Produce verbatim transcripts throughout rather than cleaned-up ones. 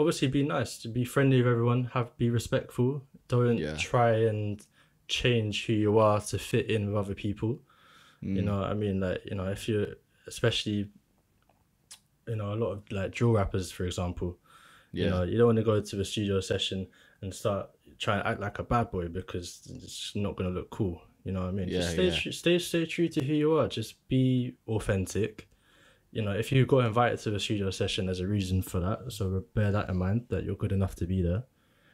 obviously be nice, to be friendly with everyone, have be respectful. Don't yeah. try and change who you are to fit in with other people. Mm. You know, I mean, like, you know, if you, especially, you know, a lot of like drill rappers, for example, yeah. you know, you don't want to go to a studio session and start trying to act like a bad boy, because it's not going to look cool. You know what I mean? Yeah, just stay, yeah. tr- stay, stay true to who you are. Just be authentic. You know, if you got invited to a studio session, there's a reason for that. So bear that in mind, that you're good enough to be there.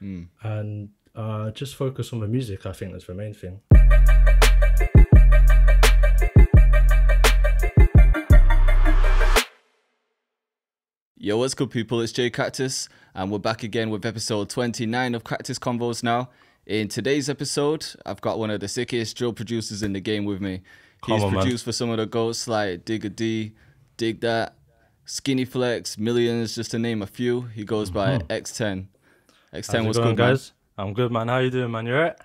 Mm. And uh, just focus on the music. I think that's the main thing. Yo, what's good, people? It's Jay Cactus, and we're back again with episode twenty-nine of Cactus Convos now. In today's episode, I've got one of the sickest drill producers in the game with me. He's on, produced man. for some of the goats like Digga D, Dig That, Skinny Flex, Millions, just to name a few. He goes by mm-hmm. X ten. X ten, what's good, guys? Man? I'm good, man. How you doing, man? You alright?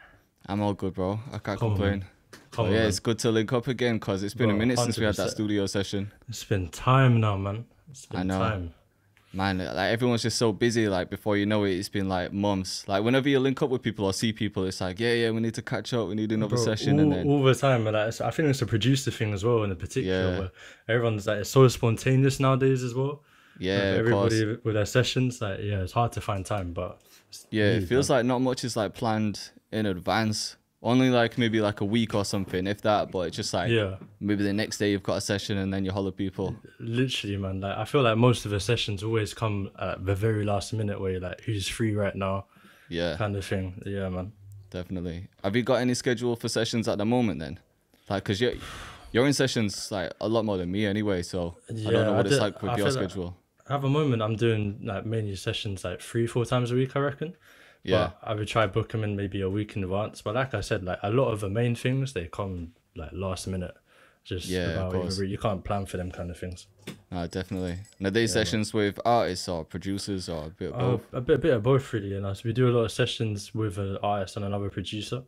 I'm all good, bro. I can't Come complain. Come on, yeah, man. It's good to link up again, because it's been bro, a minute one hundred percent since we had that studio session. It's been time now, man. It's been I know. time. Man, like, everyone's just so busy. Like, before you know it, it's been like months. Like, whenever you link up with people or see people, it's like, yeah, yeah, we need to catch up. We need another Bro, session. All, and then... all the time. Like, it's, I think it's a producer thing as well, in particular. Yeah. Where everyone's like, it's so spontaneous nowadays as well. Yeah, like, everybody course. with their sessions. Like, yeah, it's hard to find time, but yeah, really, it feels man. like not much is like planned in advance. Only like maybe like a week or something, if that. But it's just like, yeah, maybe the next day you've got a session and then you holler people. Literally, man. Like, I feel like most of the sessions always come at the very last minute, where you're like, who's free right now? Yeah, kind of thing. Yeah, man. Definitely. Have you got any schedule for sessions at the moment then? Like, cause you're you're in sessions like a lot more than me anyway, so yeah, I don't know what did, it's like with I your schedule. Like, at the moment, I'm doing like mainly sessions like three, four times a week, I reckon. Yeah, but I would try book them in maybe a week in advance. But like I said, like a lot of the main things, they come like last minute. Just yeah, about of course. You can't plan for them kind of things. No, definitely. Now these yeah, sessions man. with artists or producers or a bit of uh, both. A bit, a bit of both, really. You know, so we do a lot of sessions with an artist and another producer.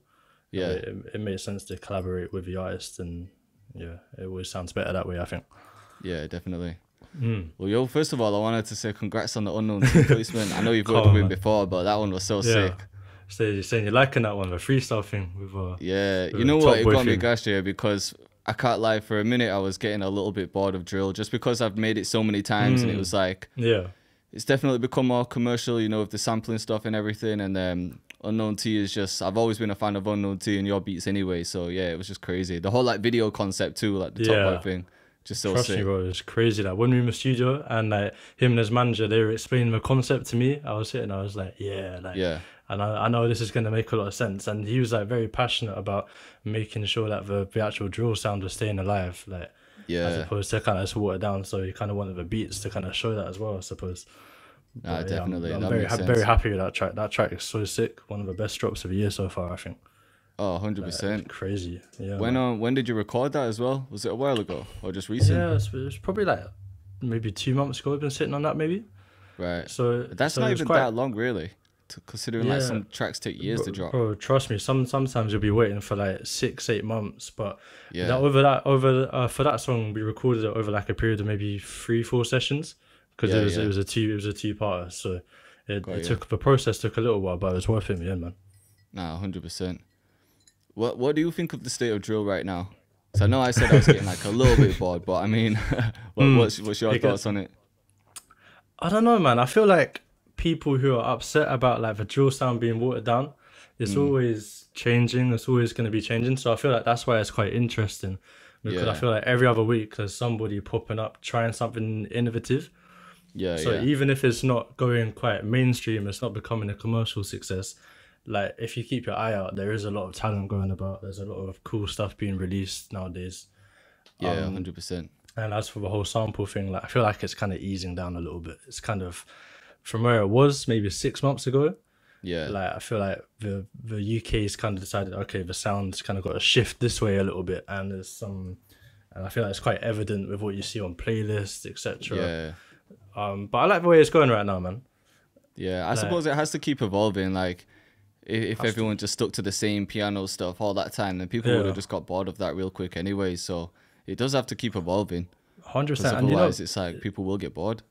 Yeah, it, it, it makes sense to collaborate with the artist, and yeah, it always sounds better that way, I think. Yeah, definitely. Mm. Well, yo, first of all, I wanted to say congrats on the Unknown T placement. I know you've worked with him before, but that one was so yeah. sick. So you're saying you're liking that one, the freestyle thing with uh, yeah, with you know what? It got thing. me gashed here, because I can't lie, for a minute I was getting a little bit bored of drill, just because I've made it so many times, mm. and it was like, yeah, it's definitely become more commercial, you know, with the sampling stuff and everything. And um, Unknown T is just, I've always been a fan of Unknown T and your beats anyway, so yeah, it was just crazy. The whole like video concept too, like the yeah. top right thing. Just so Trust sick. me, bro, it's crazy. Like, when we were in the studio and like him and his manager, they were explaining the concept to me. I was sitting, I was like, yeah, like, yeah. And I, I know this is gonna make a lot of sense. And he was like very passionate about making sure that the, the actual drill sound was staying alive, like, yeah, as opposed to kind of just water down. So he kind of wanted the beats to kind of show that as well, I suppose. But, nah, yeah, definitely. I'm, I'm very, ha- very happy with that track. That track is so sick. One of the best drops of the year so far, I think. Oh, one hundred percent. Like, crazy. Yeah. When um, when did you record that as well? Was it a while ago or just recent? Yeah, it was probably like maybe two months ago. I've been sitting on that maybe. Right. So that's so not even quite... that long, really. To considering yeah. like some tracks take years bro, to drop. Bro, trust me. Some sometimes you'll be waiting for like six, eight months. But yeah, that over that over uh, for that song, we recorded it over like a period of maybe three, four sessions, because yeah, it was yeah. it was a two it was a two parter. So it, Got, it yeah. took the process took a little while, but it was worth it in the end, man. Nah, one hundred percent. What what do you think of the state of drill right now? So I know I said I was getting like a little bit bored, but I mean, what, mm, what's what's your thoughts on it? I don't know, man. I feel like people who are upset about like the drill sound being watered down, it's mm. always changing. It's always going to be changing. So I feel like that's why it's quite interesting, because yeah. I feel like every other week there's somebody popping up trying something innovative. Yeah. So yeah. even if it's not going quite mainstream, it's not becoming a commercial success. Like, if you keep your eye out, there is a lot of talent going about. There's a lot of cool stuff being released nowadays. Yeah, um, one hundred percent. And as for the whole sample thing, like, I feel like it's kind of easing down a little bit. It's kind of from where it was maybe six months ago. Yeah. Like, I feel like the the U K's kind of decided, okay, the sound's kind of got to shift this way a little bit. And there's some, and I feel like it's quite evident with what you see on playlists, et cetera. Yeah. Um, but I like the way it's going right now, man. Yeah, I like, suppose it has to keep evolving. Like, if That's everyone just stuck to the same piano stuff all that time, then people yeah. would have just got bored of that real quick anyway. So it does have to keep evolving. one hundred percent. Otherwise, you know, it's like people will get bored.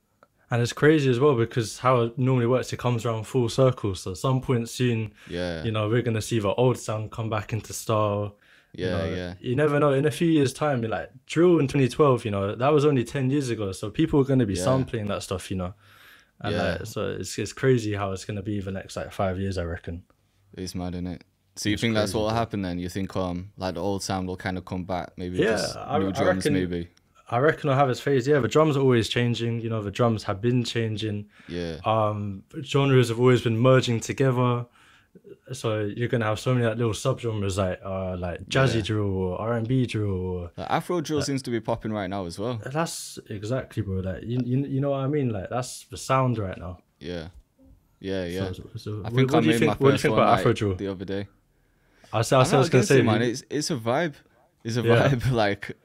And it's crazy as well, because how it normally works, it comes around full circle. So at some point soon, yeah, you know, we're going to see the old sound come back into style. Yeah, you know, yeah. You never know. In a few years' time, you're like, drill in twenty twelve, you know, that was only ten years ago. So people are going to be yeah. sampling that stuff, you know. And yeah. Like, so it's it's crazy how it's going to be the next like five years, I reckon. It's mad, isn't it? So you it's think crazy. That's what will happen then? You think um like the old sound will kind of come back, maybe yeah, just I, new I drums, reckon, maybe? I reckon I'll have its phase. Yeah, the drums are always changing. You know, the drums have been changing. Yeah. Um, genres have always been merging together. So you're gonna have so many like little subgenres like uh like jazzy yeah. drill or R and B drill or like Afro drill like, seems to be popping right now as well. That's exactly, bro. Like you, you, you know what I mean? Like that's the sound right now. Yeah, yeah, yeah. So, so I think what, I what do you think? What do you think about like, Afro drill the other day? I said I, I was gonna say, it, man, it's it's a vibe. It's a yeah. vibe. Like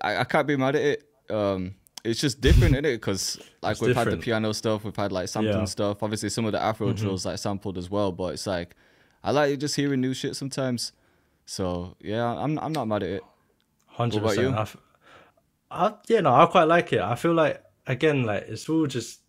I, I can't be mad at it. Um, it's just different, isn't it? Because like it's we've different. had the piano stuff, we've had like sampling yeah. stuff. Obviously, some of the Afro mm-hmm. drills like sampled as well, but it's like. I like just hearing new shit sometimes, so yeah, I'm I'm not mad at it. Hundred percent. I, I yeah, no, I quite like it. I feel like again, like it's all just.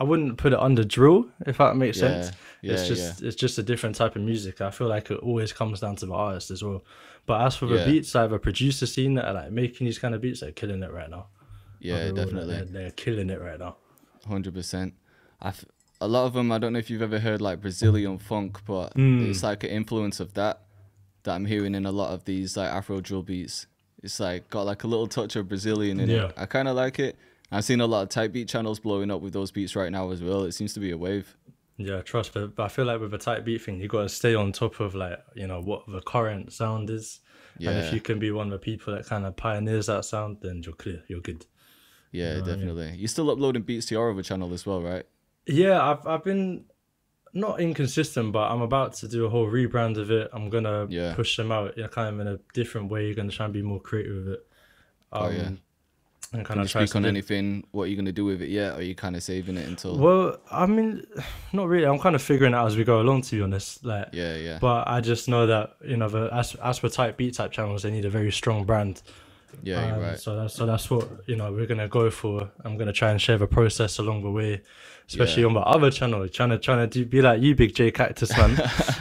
I wouldn't put it under drill, if that makes yeah, sense. Yeah, it's just yeah. it's just a different type of music. I feel like it always comes down to the artist as well. But as for the yeah. beats, I have a producer scene that are like making these kind of beats. They're killing it right now. Yeah, like, definitely. They're, they're killing it right now. Hundred percent. I. A lot of them, I don't know if you've ever heard like Brazilian funk, but mm. it's like an influence of that that I'm hearing in a lot of these like Afro drill beats. It's like got like a little touch of Brazilian in yeah. it. I kind of like it. I've seen a lot of tight beat channels blowing up with those beats right now as well. It seems to be a wave. Yeah, trust. But, but I feel like with a tight beat thing, you got to stay on top of like, you know, what the current sound is. Yeah. And if you can be one of the people that kind of pioneers that sound, then you're clear. You're good. Yeah, you know definitely. I mean? You're still uploading beats to your other channel as well, right? Yeah, I've I've been not inconsistent, but I'm about to do a whole rebrand of it. I'm gonna yeah. push them out, you know, kind of in a different way. You're gonna try and be more creative with it. Um, oh yeah. And kind Can of you try speak on do... anything. What are you gonna do with it yet? Or are you kind of saving it until? Well, I mean, not really. I'm kind of figuring out as we go along, to be honest. Like yeah, yeah. But I just know that you know, the, as as for type beat type channels, they need a very strong brand. Yeah, um, you're right. So that's so that's what you know we're gonna go for. I'm gonna try and share the process along the way, especially yeah. on my other channel, trying to trying to do, be like you, Big Jay Cactus man,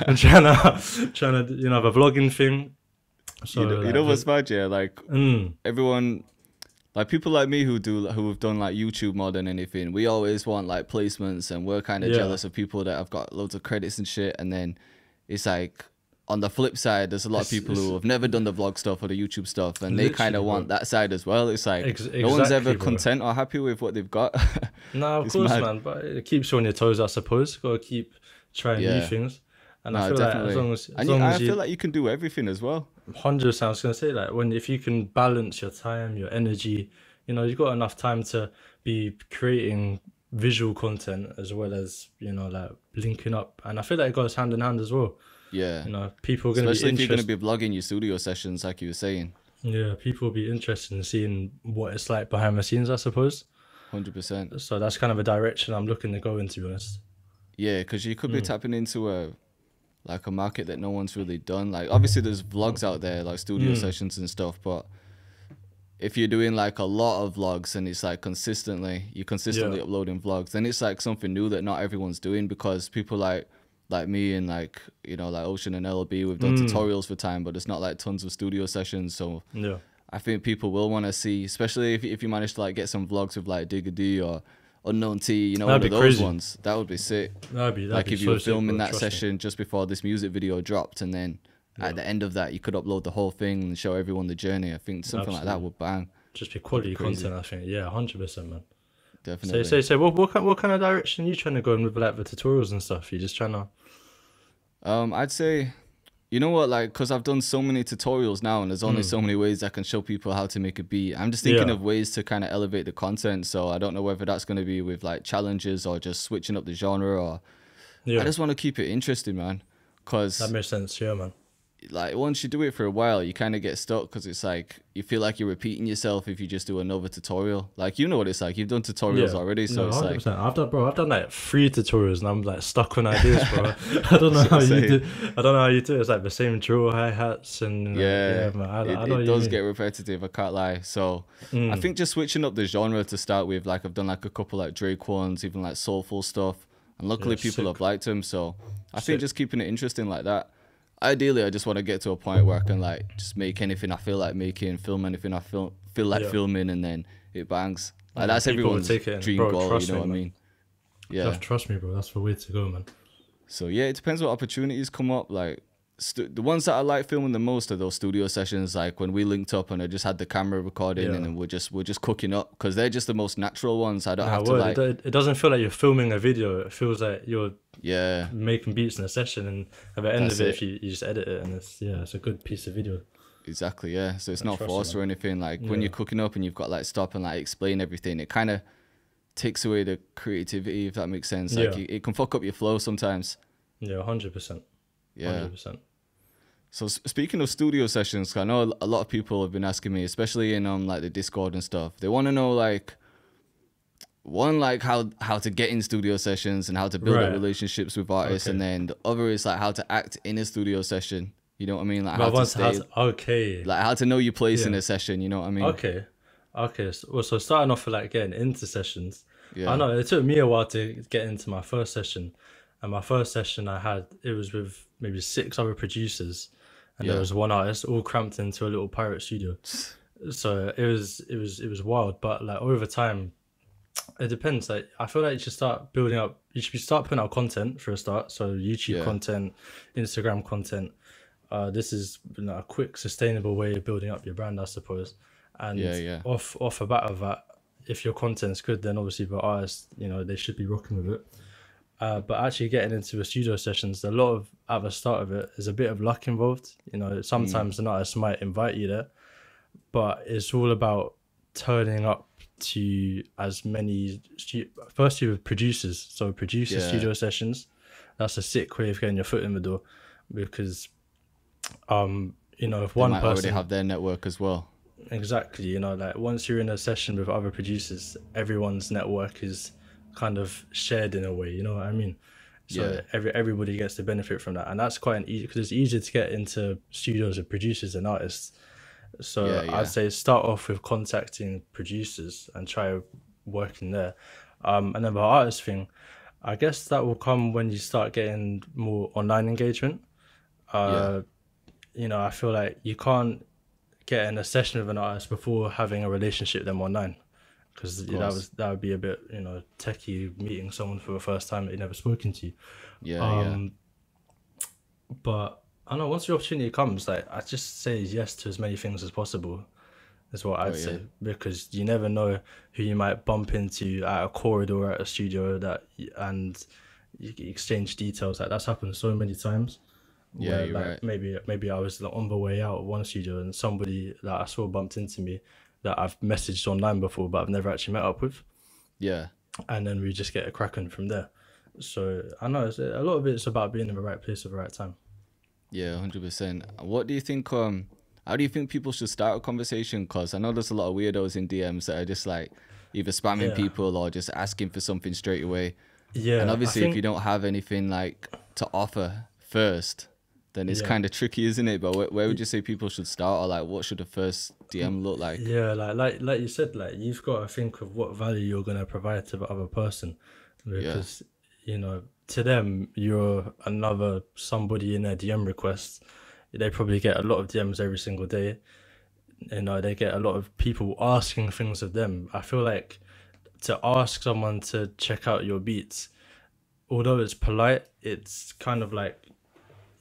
and trying to trying to you know the vlogging thing. So you know, like, you know what's mad, yeah? Like mm. everyone, like people like me who do who have done like YouTube more than anything, we always want like placements, and we're kind of yeah. jealous of people that have got loads of credits and shit, and then it's like. On the flip side, there's a lot it's, of people who have never done the vlog stuff or the YouTube stuff, and they kind of want bro. that side as well. It's like Ex exactly, no one's ever bro. content or happy with what they've got. No, of course, mad. man. But it keeps you on your toes, I suppose. Got to keep trying yeah. new things. And no, I feel definitely. like as long as, as, and long you, as I you, feel like you can do everything as well. one hundred percent. I was gonna say like when if you can balance your time, your energy, you know, you've got enough time to be creating visual content as well as you know like linking up. And I feel like it goes hand in hand as well. Yeah, you know, people are going to be especially if you're going to be vlogging your studio sessions, like you were saying. Yeah, people will be interested in seeing what it's like behind the scenes, I suppose. one hundred percent. So that's kind of a direction I'm looking to go in, to be honest. Yeah, because you could be mm. tapping into a like a market that no one's really done. Like obviously, there's vlogs out there, like studio mm. sessions and stuff. But if you're doing like a lot of vlogs and it's like consistently, you're consistently yeah. uploading vlogs, then it's like something new that not everyone's doing because people like. like me and like you know like Ocean and L B, we've done mm. tutorials for time, but it's not like tons of studio sessions. So yeah, I think people will want to see, especially if, if you manage to like get some vlogs with like Digga D or Unknown T, you know, one of those crazy. ones. That would be sick. That'd be that'd like be if so you were filming sick, that session me. just before this music video dropped, and then yeah. at the end of that you could upload the whole thing and show everyone the journey. I think something Absolutely. like that would bang. Just be quality be content, I think. Yeah, one hundred percent, man. Definitely. So, so, so what, what, what kind of direction are you trying to go in with like the tutorials and stuff? You're just trying to... Um, I'd say, you know what, like, because I've done so many tutorials now and there's only mm. so many ways I can show people how to make a beat. I'm just thinking yeah. of ways to kind of elevate the content. So I don't know whether that's going to be with like challenges or just switching up the genre or... Yeah. I just want to keep it interesting, man. Cause that makes sense, yeah, man. like once you do it for a while, you kind of get stuck because it's like you feel like you're repeating yourself if you just do another tutorial. Like, you know what it's like. You've done tutorials yeah. already, so no, it's one hundred percent. Like I've done, bro. I've done like three tutorials, and I'm like stuck on ideas, bro. I don't know how saying. you do. I don't know how you do. It. It's like the same drill, hi hats, and yeah, like, yeah man, I, it, I know it does get repetitive. I can't lie. So mm. I think just switching up the genre to start with. Like I've done like a couple like Drake ones, even like soulful stuff, and luckily yeah, people sick. have liked them. So I sick. think just keeping it interesting like that. Ideally, I just want to get to a point where I can like just make anything I feel like making, film anything I feel feel like yeah. filming, and then it bangs. Like that's People everyone's dream bro, goal. You know me, what I mean? Man. Yeah, trust me, bro. That's the way to go, man. So yeah, it depends what opportunities come up. Like the ones that I like filming the most are those studio sessions, like when we linked up and I just had the camera recording, yeah. and then we're just we're just cooking up because they're just the most natural ones. I don't nah, have to well, like. It, it doesn't feel like you're filming a video. It feels like you're. Yeah, making beats in a session, and at the end That's of it, it. If you, you just edit it, and it's yeah, it's a good piece of video. Exactly, yeah. So it's I not forced or anything. Like yeah. when you're cooking up and you've got like stop and like explain everything, it kind of takes away the creativity, if that makes sense. Like yeah. you, it can fuck up your flow sometimes. Yeah, hundred percent. Yeah, hundred percent. So speaking of studio sessions, I know a lot of people have been asking me, especially in um like the Discord and stuff. They want to know like. One, like how how to get in studio sessions and how to build right. up relationships with artists, okay. and then the other is like how to act in a studio session. You know what I mean? Like how to, stay, how to okay, like how to know your place yeah. in a session. You know what I mean? Okay, okay. So, well, so starting off with like getting into sessions. Yeah. I know it took me a while to get into my first session, and my first session I had it was with maybe six other producers, and yeah. there was one artist all cramped into a little pirate studio. So it was it was it was wild, but like over time. It depends. Like I feel like you should start building up. You should start putting out content for a start. So YouTube yeah. content, Instagram content. Uh, this is you know, a quick, sustainable way of building up your brand, I suppose. And yeah, yeah. off off the bat of that, if your content's good, then obviously for artists, you know, they should be rocking with it. Uh, but actually getting into the studio sessions, a lot of at the start of it is a bit of luck involved. You know, sometimes mm. the artists might invite you there, but it's all about turning up to as many first you with producers so producer yeah. studio sessions. That's a sick way of getting your foot in the door because um you know if they one might person already have their network as well. Exactly, you know, like once you're in a session with other producers, everyone's network is kind of shared in a way, you know what I mean? So yeah. every everybody gets to benefit from that, and that's quite an easy because it's easier to get into studios with producers and artists. So yeah, yeah. I'd say start off with contacting producers and try working there. Um, and then the artist thing, I guess that will come when you start getting more online engagement. Uh, yeah. You know, I feel like you can't get in a session with an artist before having a relationship with them online. Because that was that would be a bit, you know, techie meeting someone for the first time that you've never spoken to. Yeah, um, yeah. But... I know once the opportunity comes, like I just say yes to as many things as possible is what I'd oh, yeah. say, because you never know who you might bump into at a corridor at a studio that and you exchange details. Like that's happened so many times yeah where, you're like, right. maybe maybe I was like, on the way out of one studio and somebody that I saw bumped into me that I've messaged online before but I've never actually met up with, yeah and then we just get a cracking from there. So I know it's, a lot of it's about being in the right place at the right time. Yeah, one hundred percent. What do you think, um, how do you think people should start a conversation? Because I know there's a lot of weirdos in D Ms that are just like either spamming yeah. people or just asking for something straight away. Yeah. And obviously think... if you don't have anything like to offer first, then it's yeah. kind of tricky, isn't it? But where, where would you say people should start, or like what should a first D M look like? Yeah, like like, like you said, like you've got to think of what value you're going to provide to the other person. Because, yeah. you know, to them you're another somebody in their D M requests. They probably get a lot of D Ms every single day, you know, they get a lot of people asking things of them. I feel like to ask someone to check out your beats, although it's polite, it's kind of like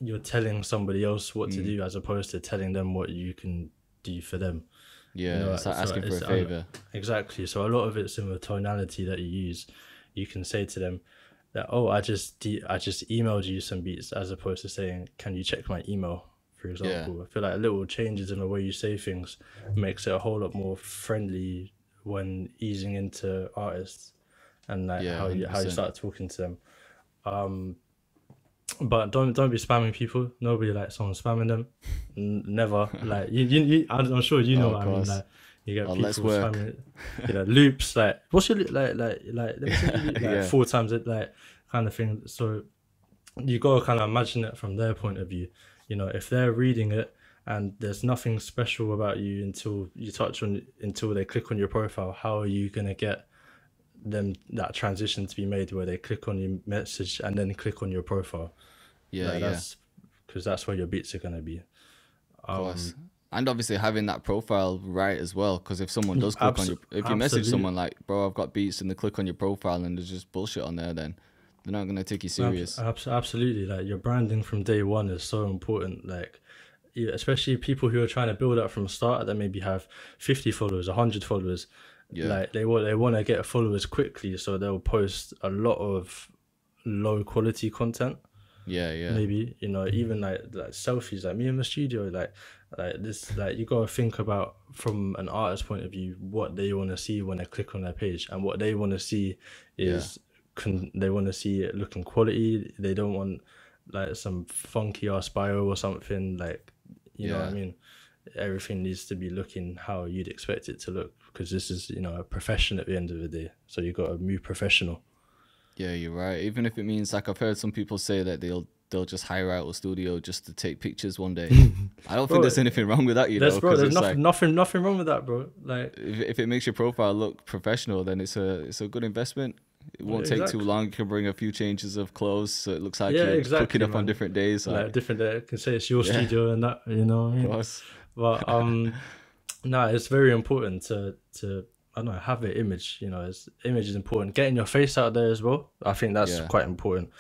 you're telling somebody else what mm. to do as opposed to telling them what you can do for them. Yeah, you know, it's like, like asking so for a favor. Exactly, so a lot of it's in the tonality that you use. You can say to them that, oh, I just de I just emailed you some beats, as opposed to saying, can you check my email, for example. Yeah. I feel like little changes in the way you say things makes it a whole lot more friendly when easing into artists and like yeah, how, you, how you start talking to them. Um, But don't don't be spamming people. Nobody likes someone spamming them. N never. Like you, you, you, I'm sure you know oh, what I mean. Like you get oh, people spamming, you know, loops. Like what's your loop? Like like like, like yeah. four times it, like kind of thing. So you gotta kind of imagine it from their point of view. You know, if they're reading it and there's nothing special about you until you touch on, until they click on your profile, how are you gonna get them that transition to be made where they click on your message and then click on your profile? Yeah, like, yeah. That's because that's where your beats are gonna be. Um, of course. And obviously having that profile right as well, because if someone does click on your, if you message someone like, bro, I've got beats, and they click on your profile and there's just bullshit on there, then they're not gonna take you serious. Ab ab absolutely, like your branding from day one is so important. Like, especially people who are trying to build up from the start that maybe have fifty followers, a hundred followers. Yeah. Like they want, they want to get followers quickly, so they'll post a lot of low quality content. Yeah, yeah. Maybe, you know, even like like selfies, like me in the studio, like like this, like you gotta think about from an artist's point of view what they want to see when they click on their page, and what they want to see is yeah. con they want to see it looking quality. They don't want like some funky ass bio or something. Like you yeah. know what I mean. Everything needs to be looking how you'd expect it to look, because this is, you know, a profession at the end of the day, so you've got to move professional. Yeah, you're right. Even if it means, like, I've heard some people say that they'll they'll just hire out a studio just to take pictures one day. I don't bro, think there's anything wrong with that, you know, bro, there's nothing, like, nothing nothing wrong with that, bro. Like if, if it makes your profile look professional, then it's a it's a good investment. It won't yeah, exactly. take too long. You can bring a few changes of clothes, so it looks like yeah, you're exactly, cooking up man. on different days. Like, like different day, I can say it's your yeah. studio and that, you know what I mean? Of course. But um no, it's very important to to I don't know, have an image, you know, it's image is important. Getting your face out there as well. I think that's yeah. quite important.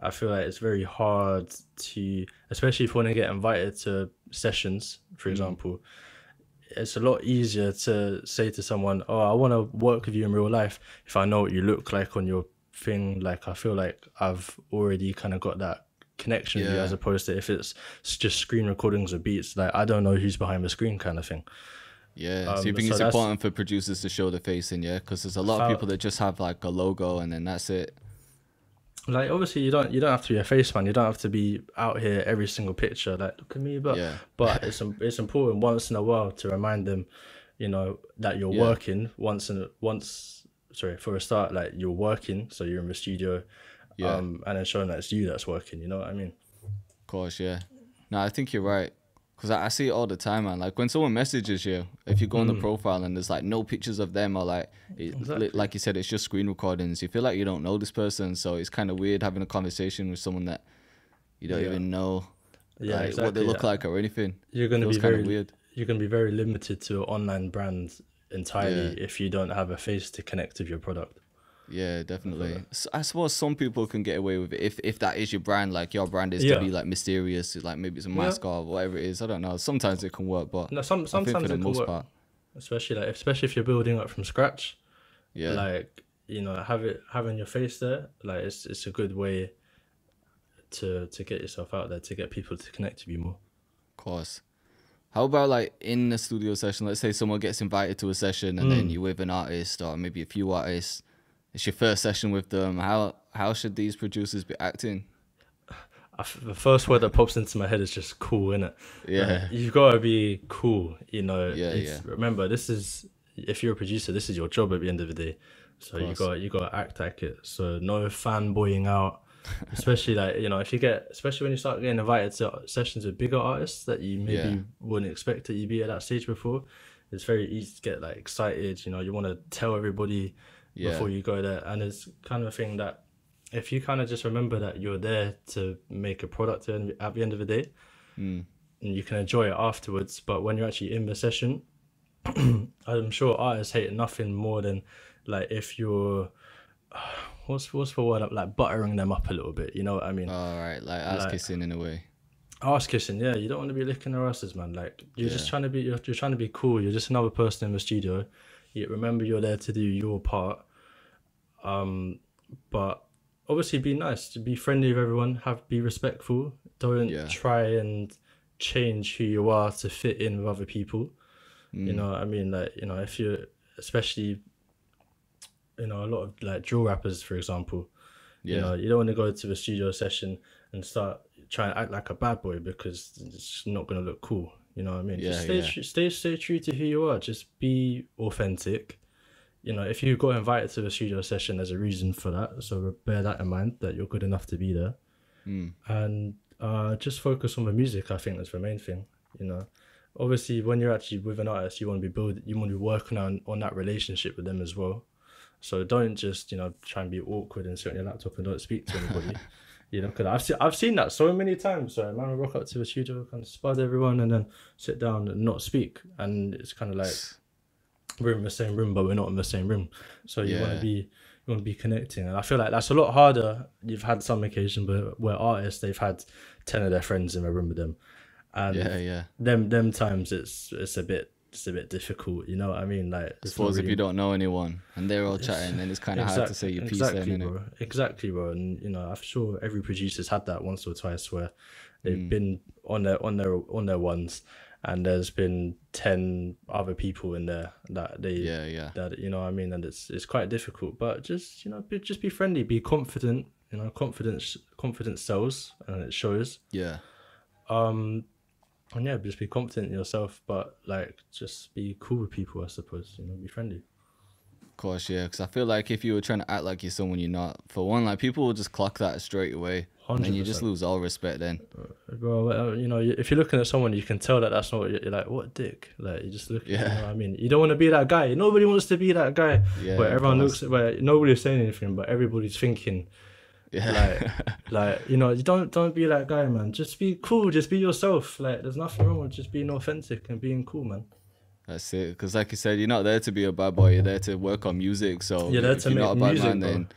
I feel like it's very hard to, especially if you want to get invited to sessions, for mm. example, it's a lot easier to say to someone, oh, I want to work with you in real life if I know what you look like on your thing. Like, I feel like I've already kind of got that connection yeah. with you, as opposed to if it's just screen recordings or beats, like I don't know who's behind the screen kind of thing. Yeah, um, so you think so it's important for producers to show the face in, yeah? Because there's a lot of people that just have like a logo and then that's it. Like, obviously you don't you don't have to be a face man, you don't have to be out here every single picture like, look at me, but yeah. but it's it's important once in a while to remind them, you know, that you're yeah. working once and once sorry for a start, like you're working, so you're in the studio, yeah. um and then showing that it's you that's working, you know what I mean? Of course, yeah. No, I think you're right, because I, I see it all the time, man. Like when someone messages you, if you go on mm. the profile and there's like no pictures of them, or like it, exactly. like you said, it's just screen recordings, you feel like you don't know this person, so it's kind of weird having a conversation with someone that you don't yeah. even know yeah, like, exactly, what they look yeah. like or anything. You're going to be very weird. You're going to be very limited to online brands entirely yeah. if you don't have a face to connect with your product. Yeah, definitely. So I suppose some people can get away with it if if that is your brand, like your brand is yeah. to be like mysterious, like maybe it's a mask yeah. or whatever it is. I don't know. Sometimes it can work, but no, some, sometimes I think for the it most can work. Part, especially like especially if you're building up from scratch. Yeah, like you know, have it having your face there, like it's it's a good way to to get yourself out there, to get people to connect with you more. Of course. How about like in a studio session? Let's say someone gets invited to a session, and mm. then you're with an artist or maybe a few artists. It's your first session with them. How how should these producers be acting? The first word that pops into my head is just cool, innit? Yeah. Like, you've got to be cool, you know. Yeah, yeah. Remember, this is, if you're a producer, this is your job at the end of the day. So you got you got to act like it. So no fanboying out, especially like, you know, if you get, especially when you start getting invited to sessions with bigger artists that you maybe yeah. wouldn't expect that you'd be at that stage before. It's very easy to get like excited, you know, you want to tell everybody yeah. before you go there, and it's kind of a thing that if you kind of just remember that you're there to make a product at the end of the day, mm. and you can enjoy it afterwards. But when you're actually in the session, I'm sure artists hate nothing more than like if you're uh, what's what's the word, like buttering them up a little bit, you know what I mean? All right, like ass like, kissing in a way. Ass kissing, yeah. You don't want to be licking their asses, man. Like you're yeah. just trying to be you're, you're trying to be cool. You're just another person in the studio. You remember you're there to do your part, um, but obviously be nice, to be friendly with everyone, have be respectful. Don't yeah. try and change who you are to fit in with other people. Mm. You know what I mean? Like, you know, if you're, especially, you know, a lot of like drill rappers, for example, Yeah. You know, you don't want to go to a studio session and start trying to act like a bad boy because it's not going to look cool. You know what I mean? Yeah, just stay, yeah. tr- stay, stay true to who you are. Just be authentic. You know, if you got invited to a studio session, there's a reason for that. So bear that in mind, that you're good enough to be there. Mm. And uh, just focus on the music. I think that's the main thing, you know. Obviously, when you're actually with an artist, you want to be building, you want to be working on, on that relationship with them as well. So don't just, you know, try and be awkward and sit on your laptop and don't speak to anybody, you know, because I've, se- I've seen that so many times. So a man will rock up to the studio, kind of spud everyone and then sit down and not speak. And it's kind of like, we're in the same room, but we're not in the same room. So you yeah. want to be... you want to be connecting, and I feel like that's a lot harder. You've had some occasion where, where artists, they've had ten of their friends in a room with them, and yeah, yeah. them them times it's it's a bit it's a bit difficult. You know what I mean? Like, I suppose really... if you don't know anyone and they're all chatting, then it's kind of exactly, hard to say your piece. Exactly, then, bro. Exactly, bro. And you know, I'm sure every producer's had that once or twice where they've mm. been on their on their on their ones, and there's been ten other people in there that they yeah yeah that you know what I mean, and it's it's quite difficult. But just, you know, be, just be friendly, be confident. You know, confidence confidence sells and it shows. Yeah. Um, and yeah, just be confident in yourself, but like just be cool with people, I suppose. You know, be friendly. Of course, yeah, because I feel like if you were trying to act like you're someone you're not, for one, like people will just clock that straight away. one hundred percent. And you just lose all respect then. Bro, you know, if you're looking at someone, you can tell that that's not what you're, you're like, what dick? Like, you just look, yeah. you know what I mean? You don't want to be that guy. Nobody wants to be that guy. Yeah, but everyone looks, where nobody's saying anything, but everybody's thinking. Yeah. Like, like, you know, you don't don't be that guy, man. Just be cool. Just be yourself. Like, there's nothing wrong with just being authentic and being cool, man. That's it. Because like you said, you're not there to be a bad boy. You're there to work on music. So you're there if to you're make not a bad music, man, then...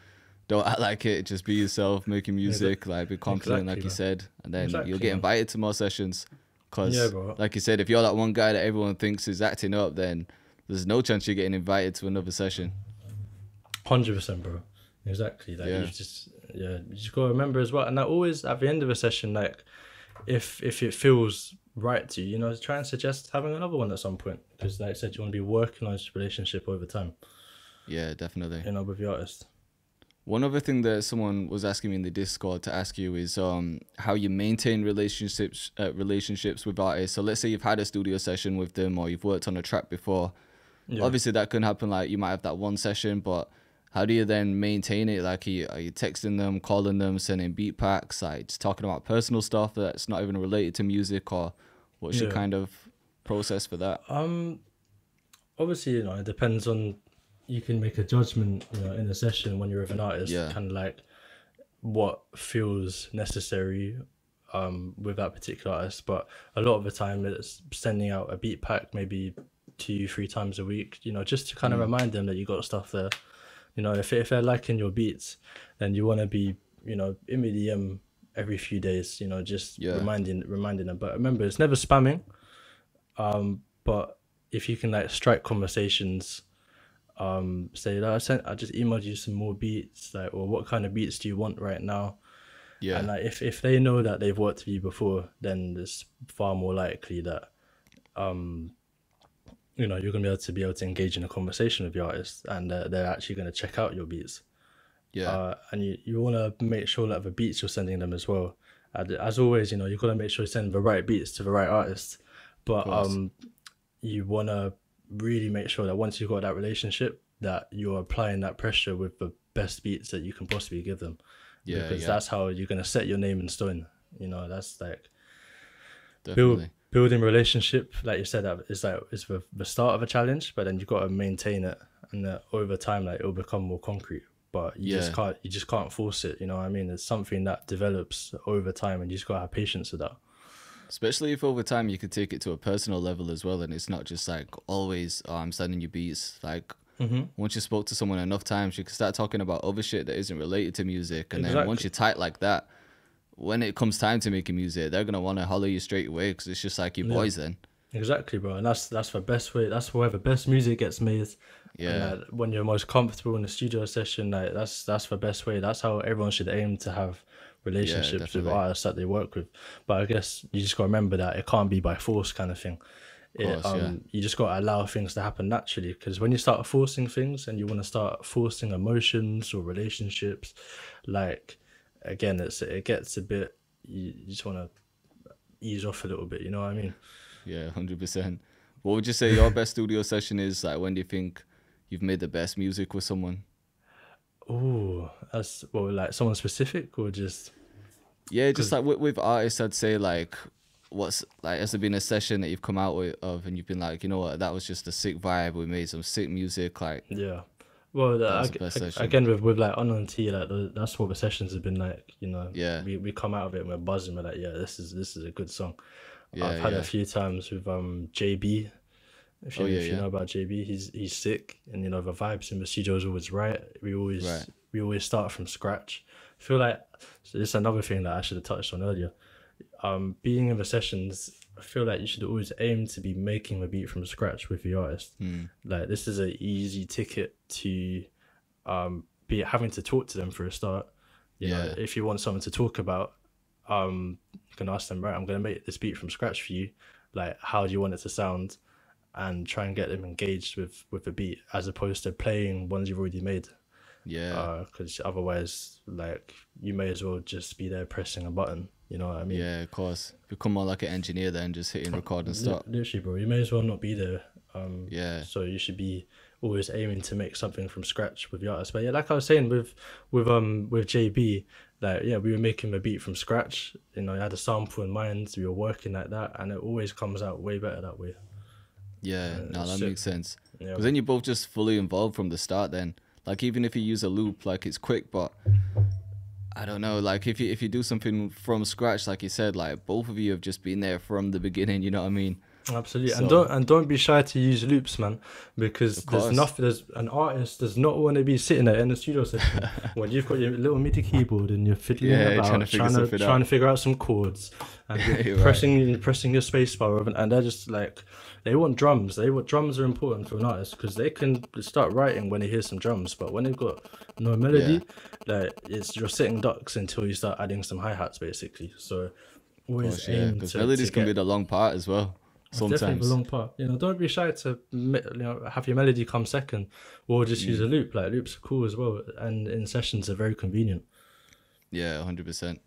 don't act like it. Just be yourself, making music, yeah, like be confident, exactly, like you said, and then exactly, you'll get invited to more sessions. Cause, yeah, like you said, if you're that one guy that everyone thinks is acting up, then there's no chance you're getting invited to another session. one hundred percent, bro. Exactly. Like, yeah. You just, yeah, you just gotta remember as well. And I always, at the end of a session, like if if it feels right to you, you know, try and suggest having another one at some point, because, like I said, you want to be working on this relationship over time. Yeah, definitely. You know, with the artist. One other thing that someone was asking me in the Discord to ask you is um how you maintain relationships uh, relationships with artists. So let's say you've had a studio session with them or you've worked on a track before. Yeah. Obviously that can happen, like you might have that one session, but how do you then maintain it? Like, are you, are you texting them, calling them, sending beat packs, like just talking about personal stuff that's not even related to music, or what's yeah. your kind of process for that? Um, obviously, you know, it depends on... you can make a judgment, you know, in a session when you're with an artist, yeah. kind of like what feels necessary um, with that particular artist. But a lot of the time it's sending out a beat pack maybe two, three times a week, you know, just to kind of mm. remind them that you got stuff there. You know, if, if they're liking your beats, then you want to be, you know, in the D M every few days, you know, just yeah. reminding reminding them. But remember, it's never spamming. Um, but if you can like strike conversations... um say that I sent I just emailed you some more beats, like, or what kind of beats do you want right now? Yeah. And like if, if they know that they've worked with you before, then it's far more likely that um you know, you're gonna be able to be able to engage in a conversation with your artist, and uh, they're actually gonna check out your beats. Yeah. Uh, and you, you wanna make sure that the beats you're sending them as well. And as always, you know, you've got to make sure you send the right beats to the right artist. But um you wanna really make sure that once you've got that relationship, that you're applying that pressure with the best beats that you can possibly give them. Yeah, because yeah. that's how you're going to set your name in stone. You know, that's like build, building relationship, like you said, that is like it's the, the start of a challenge, but then you've got to maintain it, and that over time, like, it'll become more concrete. But you yeah. just can't you just can't force it, you know what I mean? It's something that develops over time, and you just got to have patience with that. Especially if over time you could take it to a personal level as well, and it's not just like always, oh, I'm sending you beats. Like mm-hmm. once you spoke to someone enough times, you can start talking about other shit that isn't related to music. And exactly. then once you're tight like that, when it comes time to making music, they're gonna want to holler you straight away, because it's just like your yeah. boys then. Exactly, bro. And that's that's the best way. That's where the best music gets made. Yeah. And, uh, when you're most comfortable in a studio session, like that's that's the best way. That's how everyone should aim to have relationships yeah, with artists that they work with. But I guess you just gotta remember that it can't be by force kind of thing. Of course, it, um, yeah. You just got to allow things to happen naturally, because when you start forcing things and you want to start forcing emotions or relationships, like, again, it's it gets a bit, you just want to ease off a little bit, you know what I mean? Yeah, one hundred percent. What would you say your best studio session is? Like, when do you think you've made the best music with someone? Oh, that's, well, like someone specific or just? Yeah, just like with, with artists, I'd say, like, what's like, has there been a session that you've come out with, of and you've been like, you know what, that was just a sick vibe, we made some sick music, like, yeah. Well, uh, I, again, with, with like Unknown T, like the, that's what the sessions have been like, you know. Yeah, we, we come out of it and we're buzzing, we're like, yeah, this is this is a good song. Yeah, I've had yeah. a few times with um J B, if you, oh, yeah, if you yeah. know about J B, he's he's sick, and you know the vibes in the studio is always right. We always right. we always start from scratch. I feel like, so this is another thing that I should have touched on earlier. Um, being in the sessions, I feel like you should always aim to be making the beat from scratch with the artist. Mm. Like, this is an easy ticket to um, be having to talk to them for a start. You yeah. know, if you want something to talk about, um, you can ask them, right, I'm going to make this beat from scratch for you. Like, how do you want it to sound? And try and get them engaged with, with the beat, as opposed to playing ones you've already made. Yeah. Because uh, otherwise, like, you may as well just be there pressing a button. You know what I mean? Yeah, of course. Become more like an engineer then, just hitting record and start. Literally, bro. You may as well not be there. Um, yeah. So you should be always aiming to make something from scratch with the artist. But yeah, like I was saying with with um with J B, like, yeah, we were making the beat from scratch. You know, I had a sample in mind. So we were working like that, and it always comes out way better that way. Yeah, uh, no, that sick. makes sense. Because yeah. then you're both just fully involved from the start then. Like, even if you use a loop, like, it's quick, but I don't know, like, if you if you do something from scratch, like you said, like, both of you have just been there from the beginning, you know what I mean? Absolutely. So, and don't and don't be shy to use loops, man, because there's nothing, there's an artist does not want to be sitting there in the studio session when you've got your little MIDI keyboard and you're fiddling yeah, about trying to figure, trying to, trying to figure out some chords and you're pressing right. pressing your space bar, and they're just like, they want drums. They want drums are important for an artist because they can start writing when they hear some drums, but when they've got no melody, yeah. like, it's you're sitting ducks until you start adding some hi hats basically. So always course, aim yeah, because melodies can get... be the long part as well. Sometimes. Definitely the long part. You know, don't be shy to you know have your melody come second, or just mm. use a loop. Like, loops are cool as well, and in sessions are very convenient. Yeah, hundred mm. percent.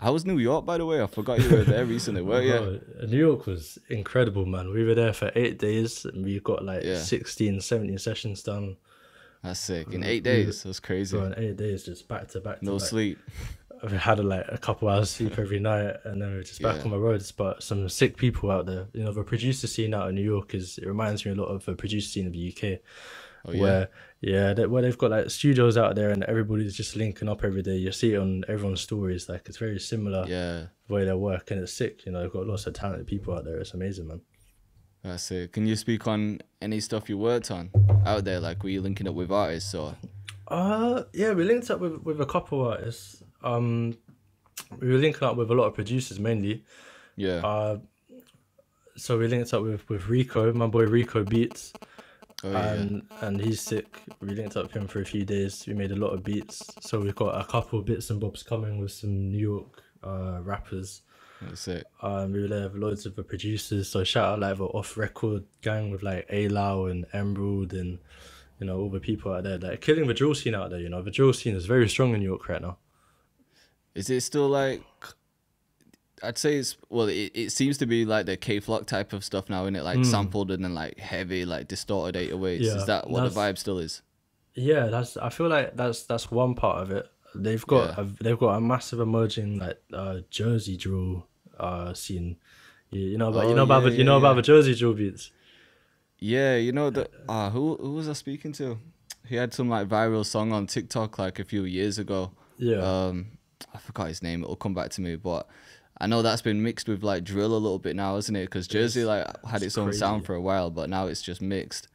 How was New York, by the way? I forgot you were there recently. Were you? Yeah. New York was incredible, man. We were there for eight days, and we got like yeah. sixteen, seventeen sessions done. That's sick. In eight days, that's crazy. Bro, in eight days, just back to back. To no back. sleep. We had like a couple hours sleep every night, and then we were just back yeah. on the roads. But some sick people out there. You know, the producer scene out in New York is, it reminds me a lot of the producer scene of the U K. Oh, where yeah, yeah they, where they've got like studios out there and everybody's just linking up every day. You see it on everyone's stories. Like, it's very similar yeah. the way they work, and it's sick. You know, they've got lots of talented people out there. It's amazing, man. That's it. Can you speak on any stuff you worked on out there? Like, were you linking up with artists or? Uh, yeah, we linked up with, with a couple artists. Um, we were linking up with a lot of producers mainly. Yeah. Uh, so we linked up with, with Rico, my boy Rico Beats. Oh, and, yeah. and he's sick. We linked up with him for a few days. We made a lot of beats. So we've got a couple of bits and bobs coming with some New York uh, rappers. That's it. Um, we were there with loads of the producers. So shout out like the Off Record Gang with like A-Low and Emerald and, you know, all the people out there. Like, killing the drill scene out there, you know. The drill scene is very strong in New York right now. Is it still like, I'd say it's, well, it, it seems to be like the K Flock type of stuff now, isn't it? Like mm. sampled and then like heavy, like distorted eight oh eights. Yeah, is that what the vibe still is? Yeah, that's, I feel like that's that's one part of it. They've got yeah. a, they've got a massive emerging like uh, Jersey Drill uh, scene. You, you know about oh, you know about yeah, the, you yeah, know yeah. about the Jersey Drill beats. Yeah, you know the uh, who who was I speaking to? He had some like viral song on TikTok like a few years ago. Yeah. Um, I forgot his name, it'll come back to me, but I know that's been mixed with like drill a little bit now, isn't it? Because Jersey like had its own sound for a while, but now it's just mixed.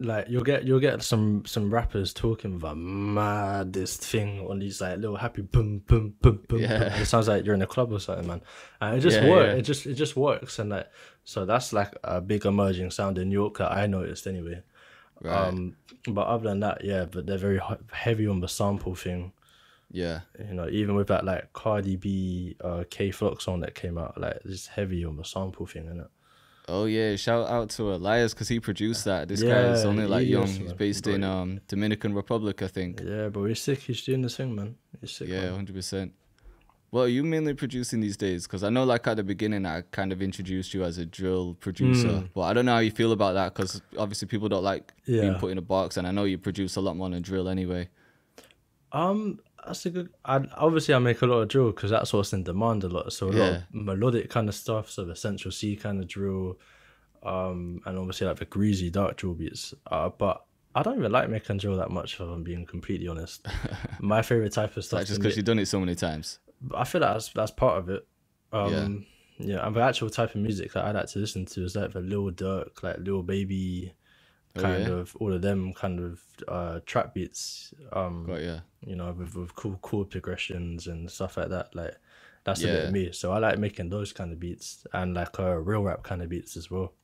Like, you'll get you'll get some some rappers talking the maddest thing on these like little happy boom boom boom boom. Yeah. boom. It sounds like you're in a club or something, man. And it just yeah, works. Yeah. It just it just works, and like, so that's like a big emerging sound in New York that I noticed anyway. Right. Um, but other than that, yeah, but they're very heavy on the sample thing. Yeah, you know, even with that like Cardi B, uh, K Flock song that came out, like, it's heavy on the sample thing, isn't it? Oh yeah, shout out to Elias because he produced that. This yeah, guy is only like young. Is, He's based bro. in um Dominican Republic, I think. Yeah, but he's sick. He's doing this thing, man. He's sick. Yeah, one hundred percent. Well, are you mainly producing these days? Because I know, like at the beginning, I kind of introduced you as a drill producer, mm. but I don't know how you feel about that because obviously people don't like yeah. being put in a box, and I know you produce a lot more than drill anyway. Um, that's a good. I obviously I make a lot of drill because that's what's in demand a lot. So a yeah. lot of melodic kind of stuff, so the Central C kind of drill, um, and obviously like the greasy dark drill beats. Uh, but I don't even like making drill that much, if I'm being completely honest. My favorite type of stuff. Like just because you've done it so many times. I feel like that's that's part of it. Um, yeah. yeah, and the actual type of music that I like to listen to is like the Lil Durk, like Little Baby, kind oh, yeah. of all of them kind of uh, trap beats. Um, oh, yeah, you know, with, with cool chord progressions and stuff like that. Like that's yeah. a bit of me. So I like making those kind of beats and like uh, real rap kind of beats as well.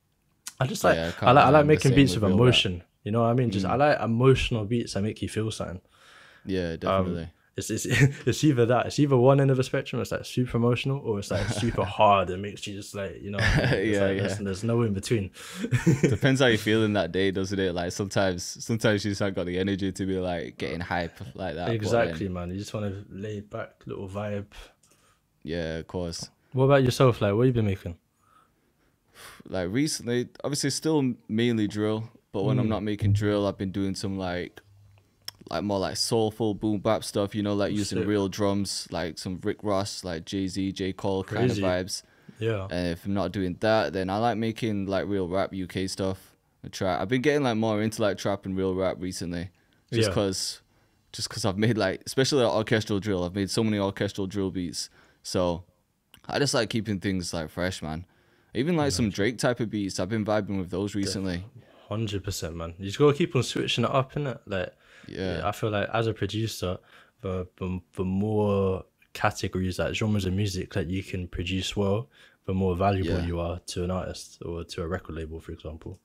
I just like oh, yeah, I, I like I like making beats with, with emotion. Rap. You know what I mean? Just mm. I like emotional beats that make you feel something. Yeah, definitely. Um, It's, it's, it's either that, it's either one end of the spectrum, it's like super emotional, or it's like super hard, it makes you just like, you know, yeah, like, yeah. There's, there's no in between. Depends how you're feeling that day, doesn't it? Like sometimes sometimes you just haven't got the energy to be like getting hype like that. Exactly, then, man, you just want to lay back, little vibe. Yeah, of course. What about yourself, like what you been making? Like recently, obviously still mainly drill, but when mm. I'm not making drill, I've been doing some like like more like soulful boom bap stuff, you know, like using Sick. real drums, like some Rick Ross, like Jay Z, J Cole Crazy. kind of vibes. Yeah. And if I'm not doing that, then I like making like real rap U K stuff. I try. I've been getting like more into like trap and real rap recently, just yeah. cause, just cause I've made like, especially like orchestral drill. I've made so many orchestral drill beats, so I just like keeping things like fresh, man. Even like yeah. some Drake type of beats. I've been vibing with those recently. one hundred percent, man. You just gotta keep on switching it up, innit? Like. Yeah. yeah, I feel like as a producer, the, the, the more categories, like genres of music that you can produce well, the more valuable yeah. you are to an artist or to a record label, for example.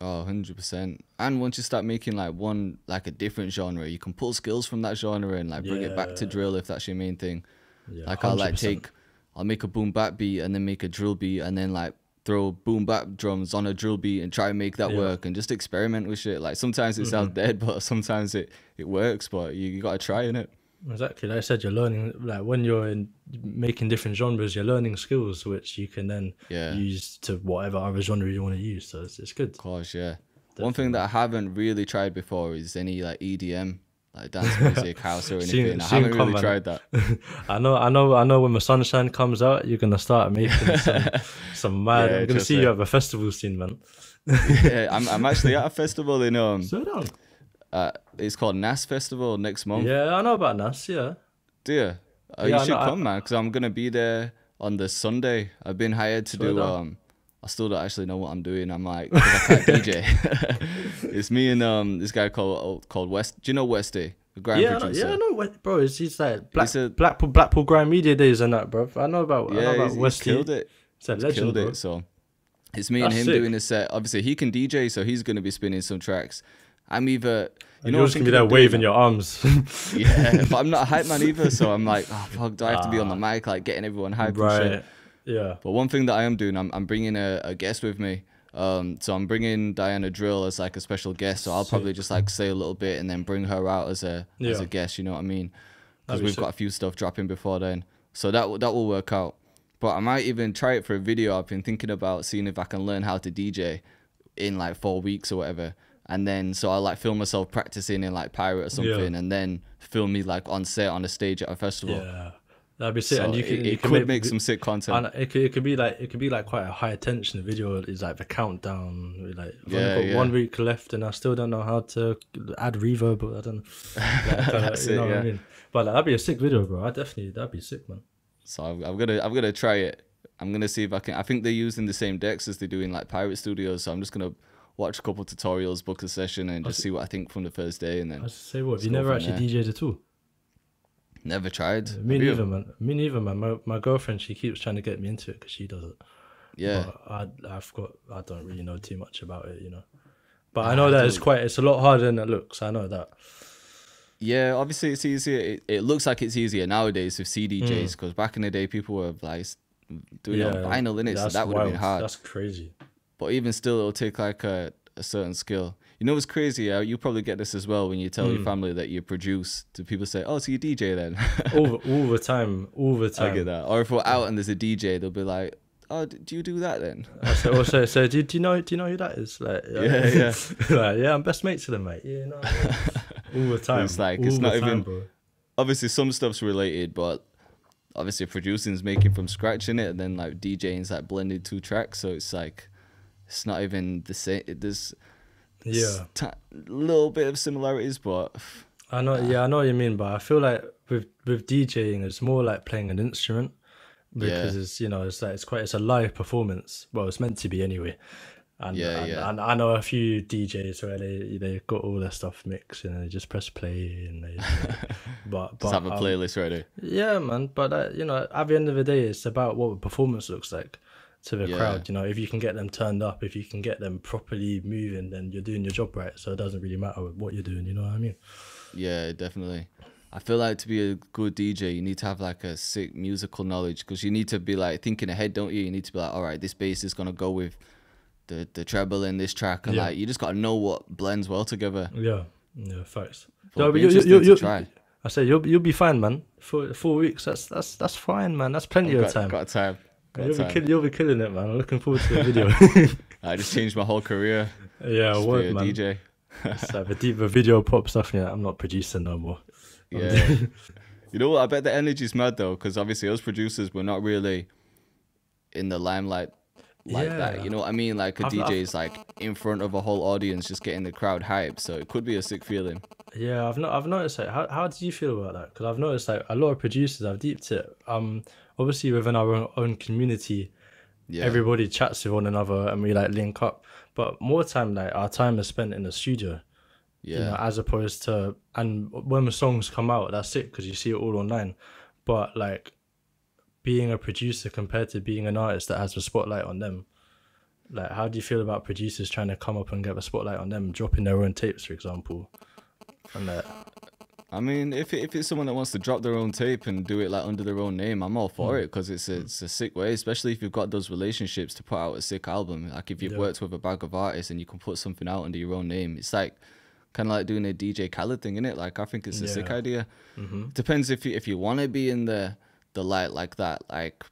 Oh, one hundred percent. And once you start making like one, like a different genre, you can pull skills from that genre and like bring yeah. it back to drill if that's your main thing. Yeah, like one hundred percent. I'll like take, I'll make a boom bap beat and then make a drill beat and then like throw boom bap drums on a drill beat and try and make that yeah. work and just experiment with shit. Like sometimes it sounds mm-hmm. dead, but sometimes it it works. But you, you gotta try, innit? Exactly. Like I said, you're learning. Like when you're in making different genres, you're learning skills which you can then yeah. use to whatever other genre you want to use. So it's it's good. Of course, yeah. Definitely. One thing that I haven't really tried before is any like E D M. Like dance music, house or anything. Soon, I haven't really coming. tried that. I know, I know, I know. When the sunshine comes out, you're gonna start making some, some mad. Yeah, I'm gonna see like... you at the festival scene, man. yeah, I'm. I'm actually at a festival in um. Slow down. Uh, it's called Nas Festival next month. Yeah, I know about Nas. Yeah. Do you? Oh, yeah, you should know, come, I... man, because I'm gonna be there on the Sunday. I've been hired to Slow do down. um. I still don't actually know what I'm doing. I'm like, 'cause I can't D J. It's me and um this guy called called West. Do you know Westy? The grime yeah, producer. Yeah, I know West, bro. It's he's like Black, he's a, Blackpool Blackpool grime media days and that, bro. I know about. Yeah, I know about he's, Westy. He's killed it. It's a legend, killed bro. It. So it's me That's and him sick. doing a set. Obviously, he can D J, so he's gonna be spinning some tracks. I'm either you and know you're just gonna be there waving doing? your arms. Yeah, but I'm not a hype man either, so I'm like, oh fuck, do I have ah. to be on the mic like getting everyone hyped? Right. And shit? Yeah. But one thing that I am doing, I'm, I'm bringing a, a guest with me. Um, so I'm bringing Diana Drill as like a special guest. So I'll sick. probably just like say a little bit and then bring her out as a yeah. as a guest. You know what I mean? Because we've sick. got a few stuff dropping before then. So that that will work out. But I might even try it for a video. I've been thinking about seeing if I can learn how to D J in like four weeks or whatever. And then so I'll like film myself practicing in like Pirate or something, yeah. and then film me like on set on a stage at a festival. Yeah. That'd be sick, so and you, can, it, you it could make, make some sick content. And it could, it could be like it could be like quite a high tension video. Is like the countdown. Like I've yeah, only got yeah. one week left, and I still don't know how to add reverb. But I don't know. Like, That's you know it, what yeah. I mean? But like, that'd be a sick video, bro. I definitely that'd be sick, man. So I'm, I'm gonna I'm gonna try it. I'm gonna see if I can. I think they're using the same decks as they do in like Pirate Studios. So I'm just gonna watch a couple tutorials, book a session, and just see what I think from the first day. And then I say, what? Have you never actually there. D J'd at all? Never tried. Me neither, man. Me neither, man. My, my girlfriend, she keeps trying to get me into it because she does it. Yeah. But I I've got I don't really know too much about it, you know. But I know I that do. it's quite it's a lot harder than it looks. I know that. Yeah, obviously it's easier. It, it looks like it's easier nowadays with C D Js because mm. back in the day people were like doing yeah, it on vinyl in it, so that would have been hard. That's crazy. But even still, it'll take like a, a certain skill. You know what's crazy? You probably get this as well when you tell mm. your family that you produce. Do people say, oh, so you D J then? all, all the time. All the time. I get that. Or if we're out and there's a D J, they'll be like, oh, do you do that then? So, also, so do, do you know do you know who that is? Like, yeah, yeah. Yeah, like, yeah I'm best mates with them, mate. Yeah, no, all the time. It's like all it's not time, even. Bro. Obviously, some stuff's related, but obviously, producing is making from scratch in it, and then like DJing's like blending two tracks, so it's like it's not even the same. There's yeah, little bit of similarities, but I know. Uh, yeah, I know what you mean, but I feel like with with DJing, it's more like playing an instrument. Because yeah. it's, you know, it's like it's quite it's a live performance. Well, it's meant to be anyway. And yeah, and, yeah. and I know a few D Js where they they got all their stuff mixed and they just press play and they. but, but just have a playlist um, ready. Yeah, man. But uh, you know, at the end of the day, it's about what a performance looks like to the yeah. crowd. You know, if you can get them turned up, if you can get them properly moving, then you're doing your job right. So it doesn't really matter what you're doing. You know what I mean? Yeah, definitely. I feel like to be a good D J, you need to have like a sick musical knowledge, because you need to be like thinking ahead, don't you? You need to be like, all right, this bass is going to go with the, the treble in this track. And yeah. like, you just got to know what blends well together. Yeah. Yeah. Facts. No, but you, you, you, you, try. I say, you'll, you'll be fine, man. For four weeks. That's, that's, that's fine, man. That's plenty got, of time. Got time. Got you'll, time. Be kill, you'll be killing it, man. I'm looking forward to the video. I just changed my whole career. Yeah. Just word, be a man. D J. It's like the deeper video pops up and I'm not producing no more. Yeah. You know what, I bet the energy's mad though, because obviously us producers, we're not really in the limelight like yeah. that, you know what I mean? Like a I've, D J is like in front of a whole audience, just getting the crowd hyped, so it could be a sick feeling. Yeah, I've not I've noticed that. How, how do you feel about that? Because I've noticed like a lot of producers, I've deeped it, um obviously within our own, own community, yeah. everybody chats with one another and we like link up, but more time like our time is spent in the studio. Yeah, you know, as opposed to, and when the songs come out, that's it, because you see it all online. But like being a producer compared to being an artist that has the spotlight on them, like how do you feel about producers trying to come up and get the spotlight on them, dropping their own tapes, for example? And that, I mean, if if it's someone that wants to drop their own tape and do it like under their own name, I'm all for mm. it, because it's a, it's a sick way, especially if you've got those relationships to put out a sick album. Like if you've yeah. worked with a bag of artists and you can put something out under your own name, it's like kind of like doing a D J Khaled thing, innit? Like, I think it's a yeah. sick idea. Mm-hmm. Depends if you if you want to be in the the light like that. Like,